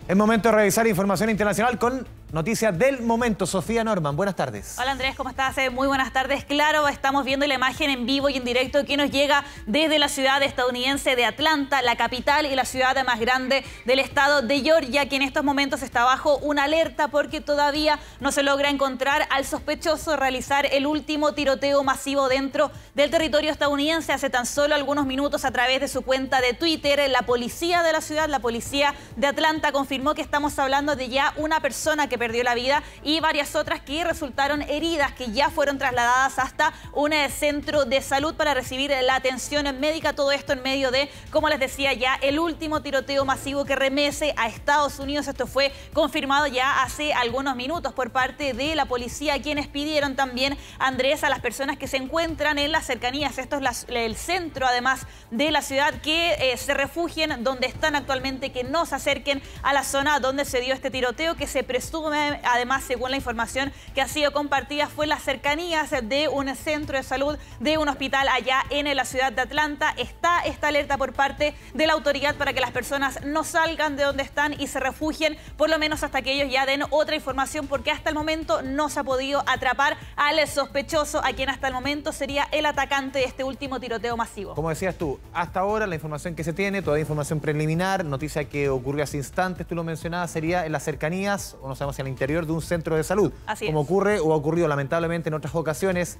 es momento de revisar información internacional con noticias del momento. Sofía Norman, buenas tardes. Hola, Andrés, ¿cómo estás? Muy buenas tardes. Claro, estamos viendo la imagen en vivo y en directo que nos llega desde la ciudad estadounidense de Atlanta, la capital y la ciudad más grande del estado de Georgia, que en estos momentos está bajo una alerta porque todavía no se logra encontrar al sospechoso de realizar el último tiroteo masivo dentro del territorio estadounidense. Hace tan solo algunos minutos, a través de su cuenta de Twitter, la policía de la ciudad, la policía de Atlanta, confirmó que estamos hablando de ya una persona que perdió la vida y varias otras que resultaron heridas, que ya fueron trasladadas hasta un centro de salud para recibir la atención médica. Todo esto en medio de, como les decía, ya el último tiroteo masivo que remece a Estados Unidos. Esto fue confirmado ya hace algunos minutos por parte de la policía, quienes pidieron también, Andrés, a las personas que se encuentran en las cercanías, esto es el centro además de la ciudad, que se refugien donde están actualmente, que no se acerquen a la zona donde se dio este tiroteo, que se presume inmunes. Además, según la información que ha sido compartida, fue en las cercanías de un centro de salud, de un hospital allá en la ciudad de Atlanta. Está esta alerta por parte de la autoridad para que las personas no salgan de donde están y se refugien, por lo menos hasta que ellos ya den otra información, porque hasta el momento no se ha podido atrapar al sospechoso, a quien hasta el momento sería el atacante de este último tiroteo masivo. Como decías tú, hasta ahora la información que se tiene, todavía información preliminar, noticia que ocurrió hace instantes, tú lo mencionabas, sería en las cercanías, o no sabemos, en el interior de un centro de salud. Así es. Como ocurre o ha ocurrido lamentablemente en otras ocasiones,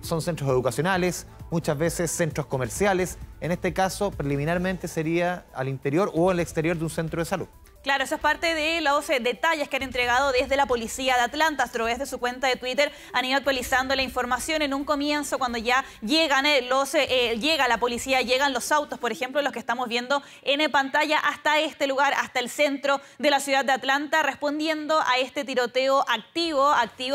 son centros educacionales, muchas veces centros comerciales. En este caso, preliminarmente sería al interior o al exterior de un centro de salud. Claro, eso es parte de los detalles que han entregado desde la policía de Atlanta. A través de su cuenta de Twitter han ido actualizando la información. En un comienzo, cuando ya llegan llega la policía, llegan los autos, por ejemplo, los que estamos viendo en pantalla, hasta este lugar, hasta el centro de la ciudad de Atlanta, respondiendo a este tiroteo activo,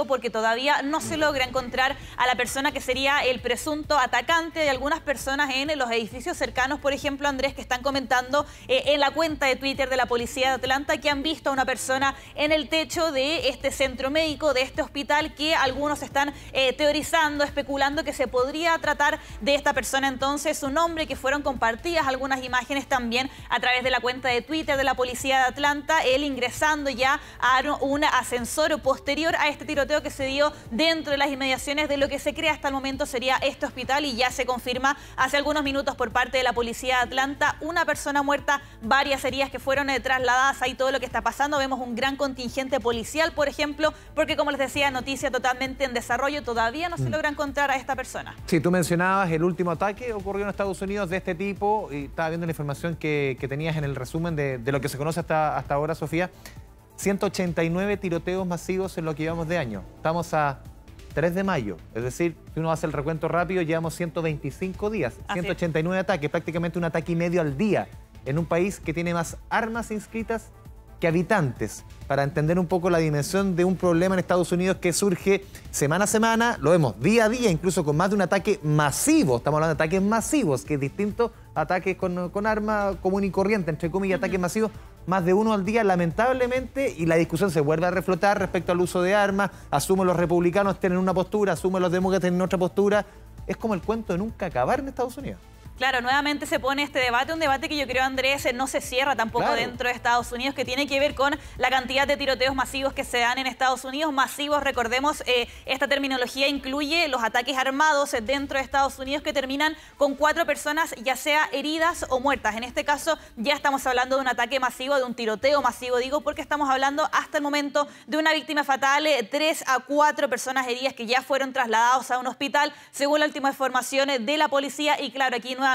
porque todavía no se logra encontrar a la persona que sería el presunto atacante de algunas personas en los edificios cercanos, por ejemplo, Andrés, que están comentando en la cuenta de Twitter de la policía de Atlanta que han visto a una persona en el techo de este centro médico, de este hospital, que algunos están teorizando, especulando que se podría tratar de esta persona. Entonces, su nombre, que fueron compartidas algunas imágenes también a través de la cuenta de Twitter de la policía de Atlanta, él ingresando ya a un ascensor posterior a este tiroteo que se dio dentro de las inmediaciones de lo que se cree hasta el momento sería este hospital, y ya se confirma hace algunos minutos por parte de la policía de Atlanta una persona muerta, varias heridas que fueron trasladadas. Ahí todo lo que está pasando, vemos un gran contingente policial, por ejemplo, porque como les decía, noticia totalmente en desarrollo, todavía no se logra encontrar a esta persona. Sí, tú mencionabas el último ataque ocurrió en Estados Unidos de este tipo, y estaba viendo la información que tenías en el resumen de lo que se conoce hasta ahora, Sofía. 189 tiroteos masivos en lo que llevamos de año. Estamos a 3 de mayo, es decir, si uno hace el recuento rápido, llevamos 125 días, 189 ataques, prácticamente un ataque y medio al día, en un país que tiene más armas inscritas que habitantes. Para entender un poco la dimensión de un problema en Estados Unidos que surge semana a semana, lo vemos día a día, incluso con más de un ataque masivo. Estamos hablando de ataques masivos, que es distinto a ataques con arma común y corriente, entre comillas, ataques masivos, más de uno al día, lamentablemente, y la discusión se vuelve a reflotar respecto al uso de armas. Asumen los republicanos tienen una postura, asumen los demócratas tienen otra postura. Es como el cuento de nunca acabar en Estados Unidos. Claro, nuevamente se pone este debate, un debate que yo creo, Andrés, no se cierra tampoco dentro de Estados Unidos, que tiene que ver con la cantidad de tiroteos masivos que se dan en Estados Unidos. Masivos, recordemos, esta terminología incluye los ataques armados dentro de Estados Unidos que terminan con 4 personas, ya sea heridas o muertas. En este caso ya estamos hablando de un ataque masivo, de un tiroteo masivo, digo, porque estamos hablando hasta el momento de una víctima fatal, 3 a 4 personas heridas que ya fueron trasladados a un hospital, según la última información de la policía. Y claro, aquí nuevamente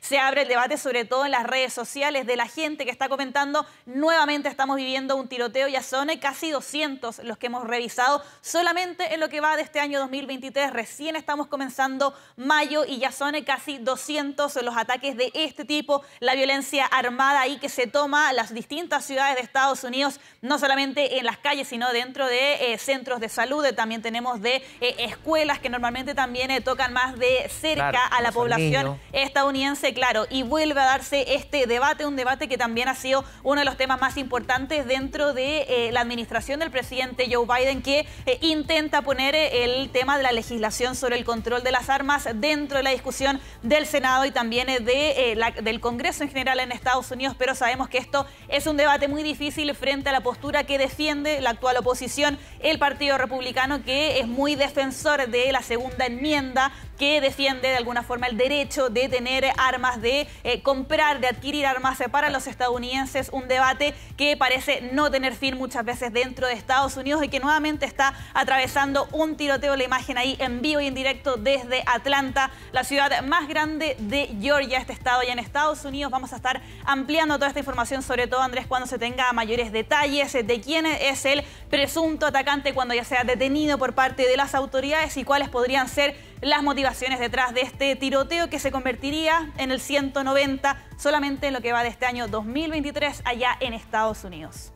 se abre el debate, sobre todo en las redes sociales, de la gente que está comentando. Nuevamente estamos viviendo un tiroteo, ya son casi 200 los que hemos revisado solamente en lo que va de este año 2023. Recién estamos comenzando mayo y ya son casi 200 los ataques de este tipo, la violencia armada ahí que se toma las distintas ciudades de Estados Unidos, no solamente en las calles, sino dentro de centros de salud. También tenemos de escuelas, que normalmente también tocan más de cerca a la población estadounidense, claro, y vuelve a darse este debate, un debate que también ha sido uno de los temas más importantes dentro de la administración del presidente Joe Biden, que intenta poner el tema de la legislación sobre el control de las armas dentro de la discusión del Senado y también del Congreso en general en Estados Unidos, pero sabemos que esto es un debate muy difícil frente a la postura que defiende la actual oposición, el Partido Republicano, que es muy defensor de la segunda enmienda, que defiende de alguna forma el derecho de tener armas, de comprar, de adquirir armas para los estadounidenses. Un debate que parece no tener fin muchas veces dentro de Estados Unidos y que nuevamente está atravesando un tiroteo. La imagen ahí en vivo y en directo desde Atlanta, la ciudad más grande de Georgia, este estado ya en Estados Unidos. Vamos a estar ampliando toda esta información, sobre todo, Andrés, cuando se tenga mayores detalles de quién es el presunto atacante, cuando ya sea detenido por parte de las autoridades, y cuáles podrían ser las motivaciones detrás de este tiroteo que se convertiría en el 190 solamente en lo que va de este año 2023 allá en Estados Unidos.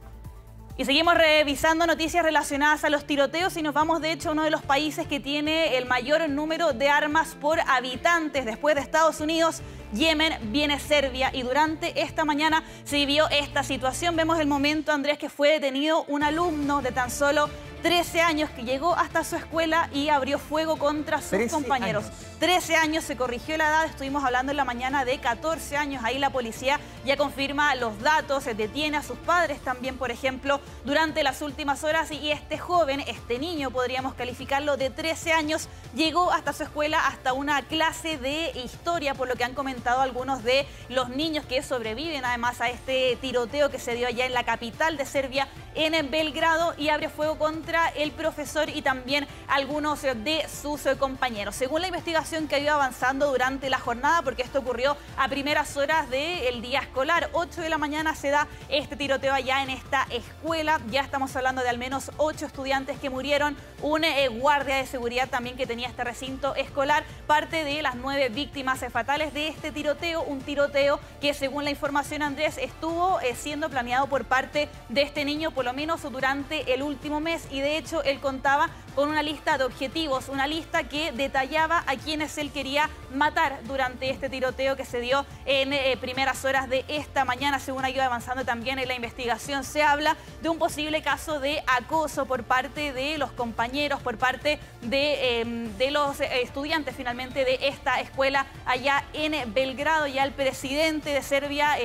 Y seguimos revisando noticias relacionadas a los tiroteos y nos vamos de hecho a uno de los países que tiene el mayor número de armas por habitantes después de Estados Unidos. Yemen, viene Serbia, y durante esta mañana se vivió esta situación. Vemos el momento, Andrés, que fue detenido un alumno de tan solo 13 años que llegó hasta su escuela y abrió fuego contra sus compañeros. 13 años, se corrigió la edad, estuvimos hablando en la mañana de 14 años. Ahí la policía ya confirma los datos, detiene a sus padres también, por ejemplo, durante las últimas horas. Y este joven, este niño, podríamos calificarlo de 13 años, llegó hasta su escuela, hasta una clase de historia, por lo que han comentado algunos de los niños que sobreviven además a este tiroteo que se dio allá en la capital de Serbia, en Belgrado, y abre fuego contra el profesor y también algunos de sus compañeros. Según la investigación que ha ido avanzando durante la jornada, porque esto ocurrió a primeras horas del día escolar, 8 de la mañana se da este tiroteo allá en esta escuela. Ya estamos hablando de al menos 8 estudiantes que murieron, un guardia de seguridad también que tenía este recinto escolar, parte de las 9 víctimas fatales de este tiroteo, un tiroteo que, según la información, Andrés, estuvo siendo planeado por parte de este niño por lo menos durante el último mes, y de hecho él contaba con una lista de objetivos, una lista que detallaba a quienes él quería matar durante este tiroteo que se dio en primeras horas de esta mañana. Según ha ido avanzando también en la investigación, se habla de un posible caso de acoso por parte de los compañeros, por parte de los estudiantes finalmente de esta escuela allá en Belgrado. Ya el presidente de Serbia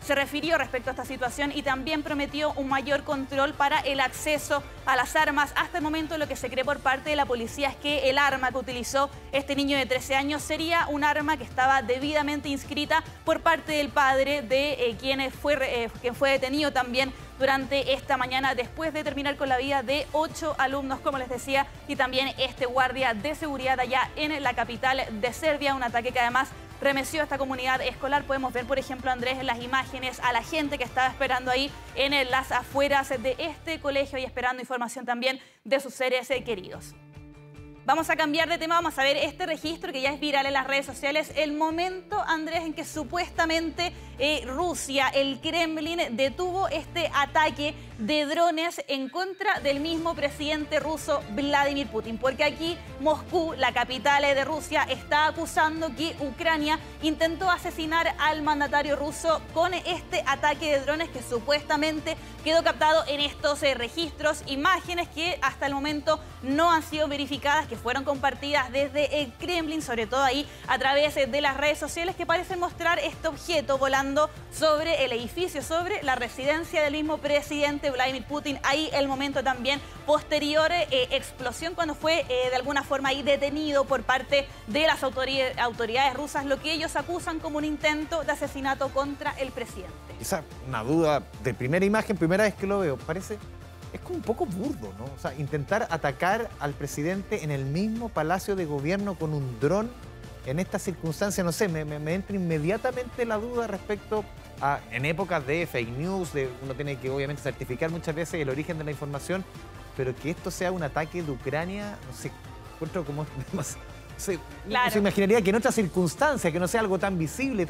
se refirió respecto a esta situación y también prometió un mayor control para el acceso a las armas. Hasta el momento lo que se cree por parte de la policía es que el arma que utilizó este niño de 13 años sería un arma que estaba debidamente inscrita por parte del padre de quien fue detenido también durante esta mañana, después de terminar con la vida de 8 alumnos, como les decía, y también este guardia de seguridad allá en la capital de Serbia. Un ataque que además remeció a esta comunidad escolar. Podemos ver, por ejemplo, Andrés, en las imágenes a la gente que estaba esperando ahí en las afueras de este colegio y esperando información también de sus seres queridos. Vamos a cambiar de tema, vamos a ver este registro que ya es viral en las redes sociales. El momento, Andrés, en que supuestamente Rusia, el Kremlin, detuvo este ataque de drones en contra del mismo presidente ruso Vladimir Putin. Porque aquí Moscú, la capital de Rusia, está acusando que Ucrania intentó asesinar al mandatario ruso con este ataque de drones que supuestamente quedó captado en estos registros, imágenes que hasta el momento no han sido verificadas, que fueron compartidas desde el Kremlin, sobre todo ahí a través de las redes sociales, que parecen mostrar este objeto volando sobre el edificio, sobre la residencia del mismo presidente Vladimir Putin. Ahí el momento también posterior explosión, cuando fue de alguna forma ahí detenido por parte de las autoridades rusas, lo que ellos acusan como un intento de asesinato contra el presidente. Esa, una duda de primera imagen, primera vez que lo veo, parece... Es como un poco burdo, ¿no? O sea, intentar atacar al presidente en el mismo palacio de gobierno con un dron en estas circunstancias, no sé, me entra inmediatamente la duda respecto a, en épocas de fake news, uno tiene que obviamente certificar muchas veces el origen de la información, pero que esto sea un ataque de Ucrania, no sé, encuentro como demasiado... Claro. Se imaginaría que en otras circunstancias, que no sea algo tan visible,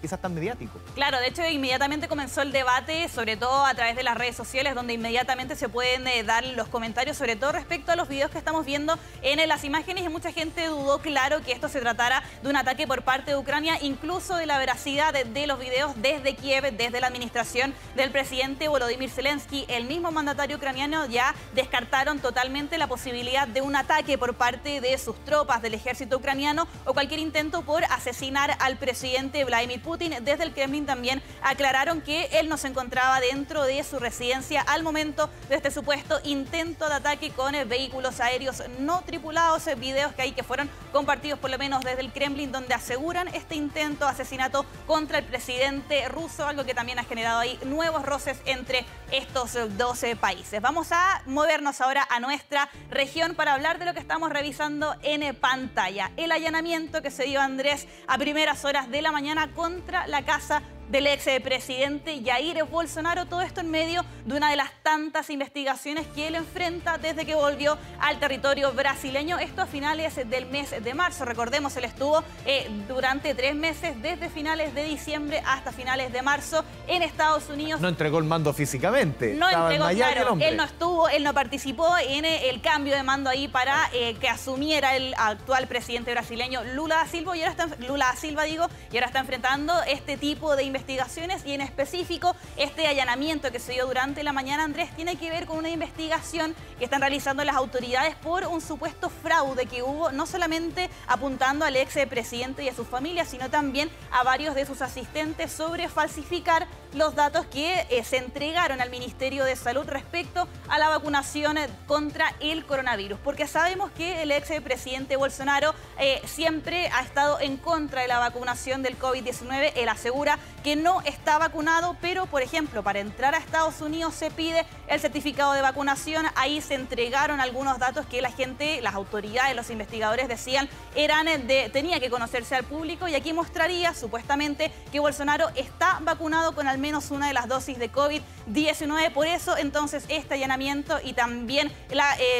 quizás tan mediático. Claro, de hecho inmediatamente comenzó el debate, sobre todo a través de las redes sociales, donde inmediatamente se pueden dar los comentarios, sobre todo respecto a los videos que estamos viendo en las imágenes, y mucha gente dudó, claro, que esto se tratara de un ataque por parte de Ucrania, incluso de la veracidad de los videos desde Kiev, desde la administración del presidente Volodymyr Zelensky. El mismo mandatario ucraniano ya descartaron totalmente la posibilidad de un ataque por parte de sus tropas, del ejército ucraniano, o cualquier intento por asesinar al presidente Vladimir Putin. Desde el Kremlin también aclararon que él no se encontraba dentro de su residencia al momento de este supuesto intento de ataque con vehículos aéreos no tripulados. Videos que hay que fueron compartidos por lo menos desde el Kremlin, donde aseguran este intento de asesinato contra el presidente ruso, algo que también ha generado ahí nuevos roces entre estos 12 países. Vamos a movernos ahora a nuestra región para hablar de lo que estamos revisando en pantalla. El allanamiento que se dio, Andrés, a primeras horas de la mañana contra la casa del expresidente Jair Bolsonaro. Todo esto en medio de una de las tantas investigaciones que él enfrenta desde que volvió al territorio brasileño. Esto a finales del mes de marzo. Recordemos, él estuvo durante 3 meses, desde finales de diciembre hasta finales de marzo en Estados Unidos. No entregó el mando físicamente. No entregó, claro. Él no estuvo, él no participó en el cambio de mando ahí para que asumiera el actual presidente brasileño Lula da Silva, y ahora está, Lula da Silva, y ahora está enfrentando este tipo de investigaciones, y en específico este allanamiento que se dio durante la mañana, Andrés, tiene que ver con una investigación que están realizando las autoridades por un supuesto fraude que hubo, no solamente apuntando al expresidente y a su familia, sino también a varios de sus asistentes sobre falsificar los datos que se entregaron al Ministerio de Salud respecto a la vacunación contra el coronavirus, porque sabemos que el expresidente Bolsonaro siempre ha estado en contra de la vacunación del COVID-19. Él asegura que no está vacunado, pero, por ejemplo, para entrar a Estados Unidos se pide el certificado de vacunación. Ahí se entregaron algunos datos que la gente, las autoridades, los investigadores decían eran tenía que conocerse al público, y aquí mostraría supuestamente que Bolsonaro está vacunado con al menos una de las dosis de COVID-19. Por eso, entonces, este allanamiento, y también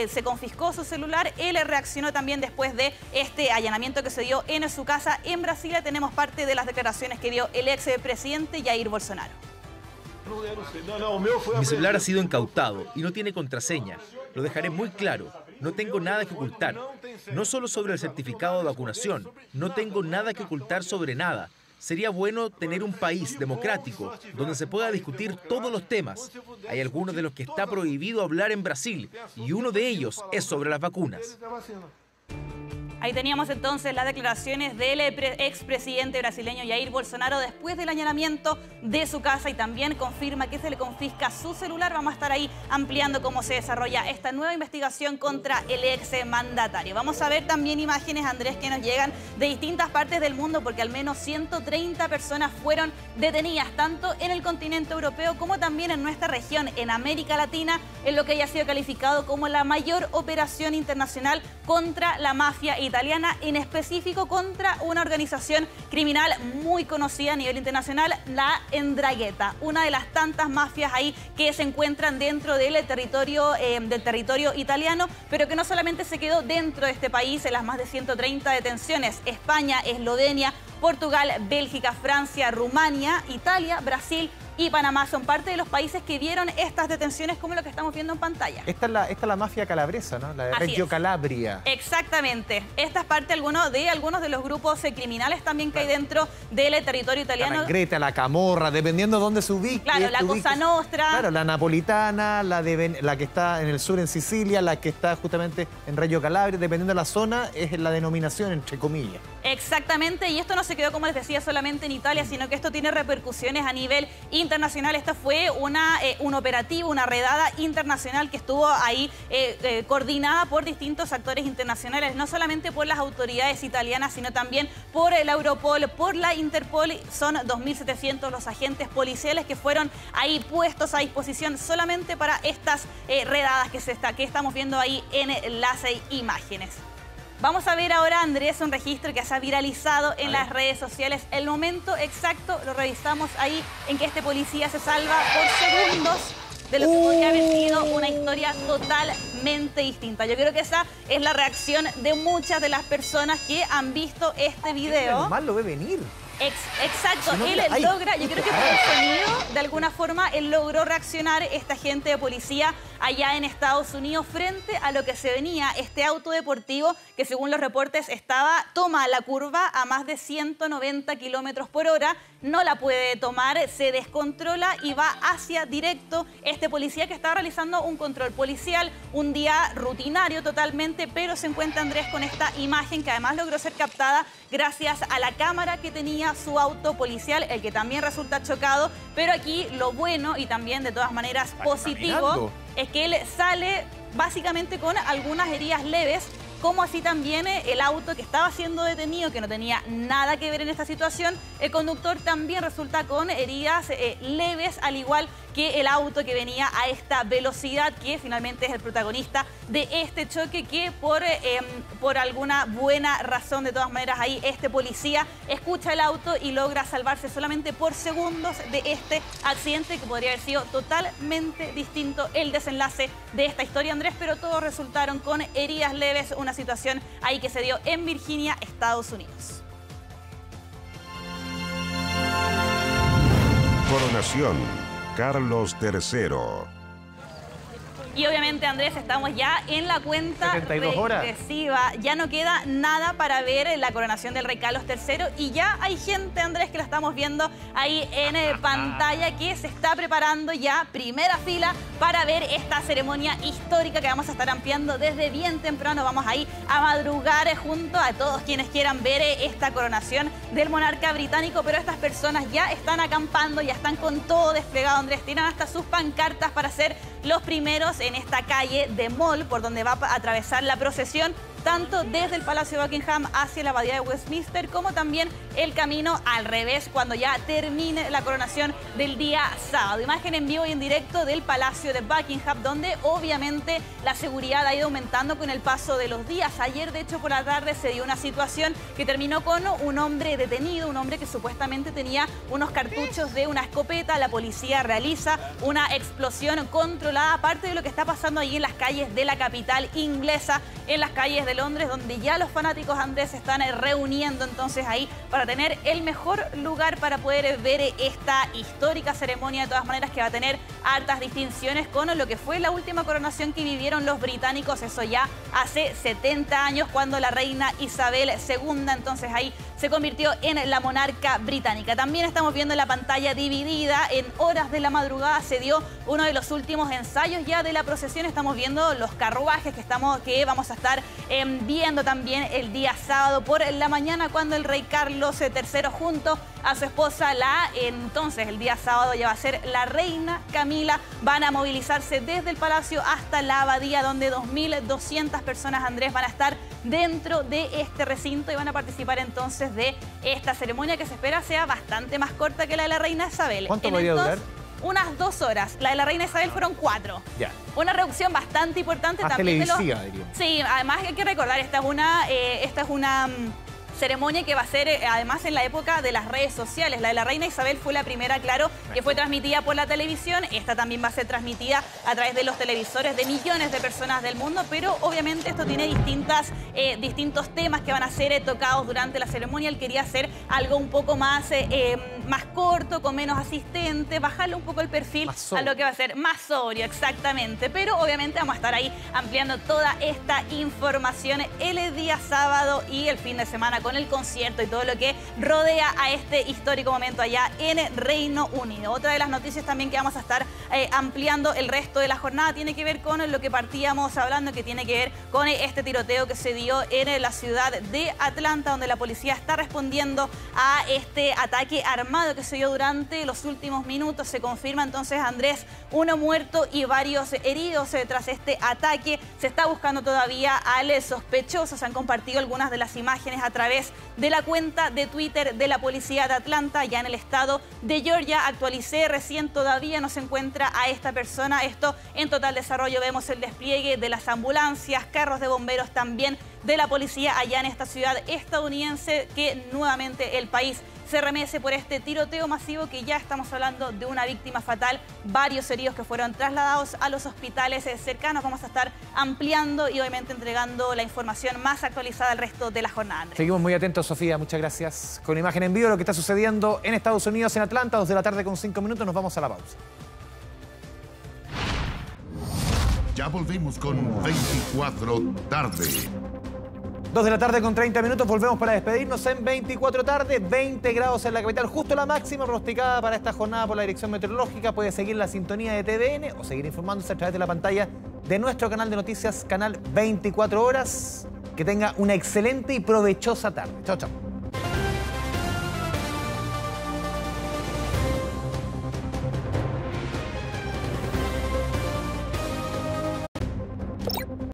se confiscó su celular. Él reaccionó también después de este allanamiento que se dio en su casa en Brasil. Tenemos parte de las declaraciones que dio el expresidente Jair Bolsonaro. Mi celular ha sido incautado y no tiene contraseña. Lo dejaré muy claro. No tengo nada que ocultar. No solo sobre el certificado de vacunación. No tengo nada que ocultar sobre nada. Sería bueno tener un país democrático donde se pueda discutir todos los temas. Hay algunos de los que está prohibido hablar en Brasil, y uno de ellos es sobre las vacunas. Ahí teníamos entonces las declaraciones del expresidente brasileño Jair Bolsonaro después del allanamiento de su casa, y también confirma que se le confisca su celular. Vamos a estar ahí ampliando cómo se desarrolla esta nueva investigación contra el exmandatario. Vamos a ver también imágenes, Andrés, que nos llegan de distintas partes del mundo, porque al menos 130 personas fueron detenidas tanto en el continente europeo como también en nuestra región, en América Latina, en lo que ya ha sido calificado como la mayor operación internacional contra la mafia italiana. En específico contra una organización criminal muy conocida a nivel internacional, la 'Ndrangheta, una de las tantas mafias ahí que se encuentran dentro del territorio italiano, pero que no solamente se quedó dentro de este país. En las más de 130 detenciones, España, Eslovenia, Portugal, Bélgica, Francia, Rumania, Italia, Brasil y Panamá son parte de los países que vieron estas detenciones, como lo que estamos viendo en pantalla. Esta es la mafia calabresa, ¿no? La de Reggio Calabria. Exactamente. Esta es parte de algunos de los grupos criminales también que hay dentro del territorio italiano. La 'Ndrangheta, la camorra, dependiendo de dónde se ubique. Claro, la Cosa Nostra. Claro, la napolitana, la que está en el sur, en Sicilia, la que está justamente en Reggio Calabria, dependiendo de la zona, es la denominación, entre comillas. Exactamente, y esto no se quedó, como les decía, solamente en Italia, sino que esto tiene repercusiones a nivel internacional. Esta fue un operativo, una redada internacional que estuvo ahí coordinada por distintos actores internacionales, no solamente por las autoridades italianas, sino también por el Europol, por la Interpol. Son 2.700 los agentes policiales que fueron ahí puestos a disposición solamente para estas redadas que estamos viendo ahí en las imágenes. Vamos a ver ahora, Andrés, un registro que se ha viralizado en las redes sociales. El momento exacto lo revisamos ahí, en que este policía se salva por segundos de lo que podría haber sido una historia totalmente distinta. Yo creo que esa es la reacción de muchas de las personas que han visto este video. Mal lo ve venir. Exacto, él logra, yo creo que por el sonido, de alguna forma, él logró reaccionar, esta agente de policía allá en Estados Unidos, frente a lo que se venía, este auto deportivo que, según los reportes, toma la curva a más de 190 km/h, no la puede tomar, se descontrola y va hacia directo este policía que estaba realizando un control policial, un día rutinario totalmente, pero se encuentra, Andrés, con esta imagen que además logró ser captada gracias a la cámara que tenía su auto policial, el que también resulta chocado. Pero aquí lo bueno y también de todas maneras positivo es que él sale básicamente con algunas heridas leves, como así también el auto que estaba siendo detenido, que no tenía nada que ver en esta situación. El conductor también resulta con heridas leves, al igual que el auto que venía a esta velocidad, que finalmente es el protagonista de este choque, que por alguna buena razón, de todas maneras, ahí este policía escucha el auto y logra salvarse solamente por segundos de este accidente, que podría haber sido totalmente distinto el desenlace de esta historia, Andrés, pero todos resultaron con heridas leves, una situación ahí que se dio en Virginia, Estados Unidos. Coronación, Carlos III. Y obviamente, Andrés, estamos ya en la cuenta regresiva. Ya no queda nada para ver la coronación del rey Carlos III. Y ya hay gente, Andrés, que la estamos viendo ahí en pantalla, que se está preparando ya primera fila para ver esta ceremonia histórica que vamos a estar ampliando desde bien temprano. Vamos ahí a madrugar junto a todos quienes quieran ver esta coronación del monarca británico. Pero estas personas ya están acampando, ya están con todo desplegado, Andrés. Tienen hasta sus pancartas para hacer los primeros en esta calle de Mall, por donde va a atravesar la procesión, tanto desde el Palacio de Buckingham hacia la Abadía de Westminster, como también el camino al revés, cuando ya termine la coronación del día sábado. Imagen en vivo y en directo del Palacio de Buckingham, donde obviamente la seguridad ha ido aumentando con el paso de los días. Ayer, de hecho, por la tarde se dio una situación que terminó con un hombre detenido, un hombre que supuestamente tenía unos cartuchos de una escopeta. La policía realiza una explosión controlada, parte de lo que está pasando ahí en las calles de la capital inglesa, en las calles de Londres, donde ya los fanáticos, Andrés, se están reuniendo entonces ahí para tener el mejor lugar para poder ver esta histórica ceremonia, de todas maneras, que va a tener hartas distinciones con lo que fue la última coronación que vivieron los británicos, eso ya hace 70 años, cuando la reina Isabel II, entonces ahí se convirtió en la monarca británica. También estamos viendo la pantalla dividida, en horas de la madrugada se dio uno de los últimos ensayos ya de la procesión. Estamos viendo los carruajes que vamos a estar viendo también el día sábado por la mañana, cuando el rey Carlos III junto a su esposa, entonces el día sábado ya va a ser la reina Camila, van a movilizarse desde el palacio hasta la abadía, donde 2.200 personas, Andrés, van a estar dentro de este recinto y van a participar entonces de esta ceremonia, que se espera sea bastante más corta que la de la reina Isabel. ¿Cuánto podría durar? Unas 2 horas. La de la reina Isabel fueron 4. Ya. Una reducción bastante importante. Más también televisiva, diría. Sí, además hay que recordar, esta es una ceremonia que va a ser además en la época de las redes sociales. La de la reina Isabel fue la primera, claro, que fue transmitida por la televisión. Esta también va a ser transmitida a través de los televisores de millones de personas del mundo, pero obviamente esto tiene distintos temas que van a ser tocados durante la ceremonia. Él quería hacer algo un poco más corto, con menos asistentes, bajarle un poco el perfil a lo que va a ser más sobrio, exactamente. Pero obviamente vamos a estar ahí ampliando toda esta información el día sábado y el fin de semana con el concierto y todo lo que rodea a este histórico momento allá en Reino Unido. Otra de las noticias también que vamos a estar ampliando el resto de la jornada tiene que ver con lo que partíamos hablando, que tiene que ver con este tiroteo que se dio en la ciudad de Atlanta, donde la policía está respondiendo a este ataque armado que se dio durante los últimos minutos. Se confirma entonces, Andrés, 1 muerto y varios heridos tras este ataque. Se está buscando todavía al sospechoso. Se han compartido algunas de las imágenes a través de la cuenta de Twitter de la policía de Atlanta, ya en el estado de Georgia. Actualicé recién, todavía no se encuentra a esta persona. Esto en total desarrollo. Vemos el despliegue de las ambulancias, carros de bomberos también de la policía allá en esta ciudad estadounidense, que nuevamente el país se remece por este tiroteo masivo, que ya estamos hablando de una víctima fatal, varios heridos que fueron trasladados a los hospitales cercanos. Vamos a estar ampliando y obviamente entregando la información más actualizada al resto de la jornada, Andrés. Seguimos muy atentos, Sofía, muchas gracias. Con imagen en vivo lo que está sucediendo en Estados Unidos, en Atlanta, 2:05 p.m, nos vamos a la pausa. Ya volvemos con 24 tarde. 2:30 p.m, volvemos para despedirnos en 24 tarde, 20 grados en la capital, justo la máxima pronosticada para esta jornada por la Dirección Meteorológica. Puede seguir la sintonía de TVN o seguir informándose a través de la pantalla de nuestro canal de noticias, Canal 24 Horas. Que tenga una excelente y provechosa tarde. Chao, chao.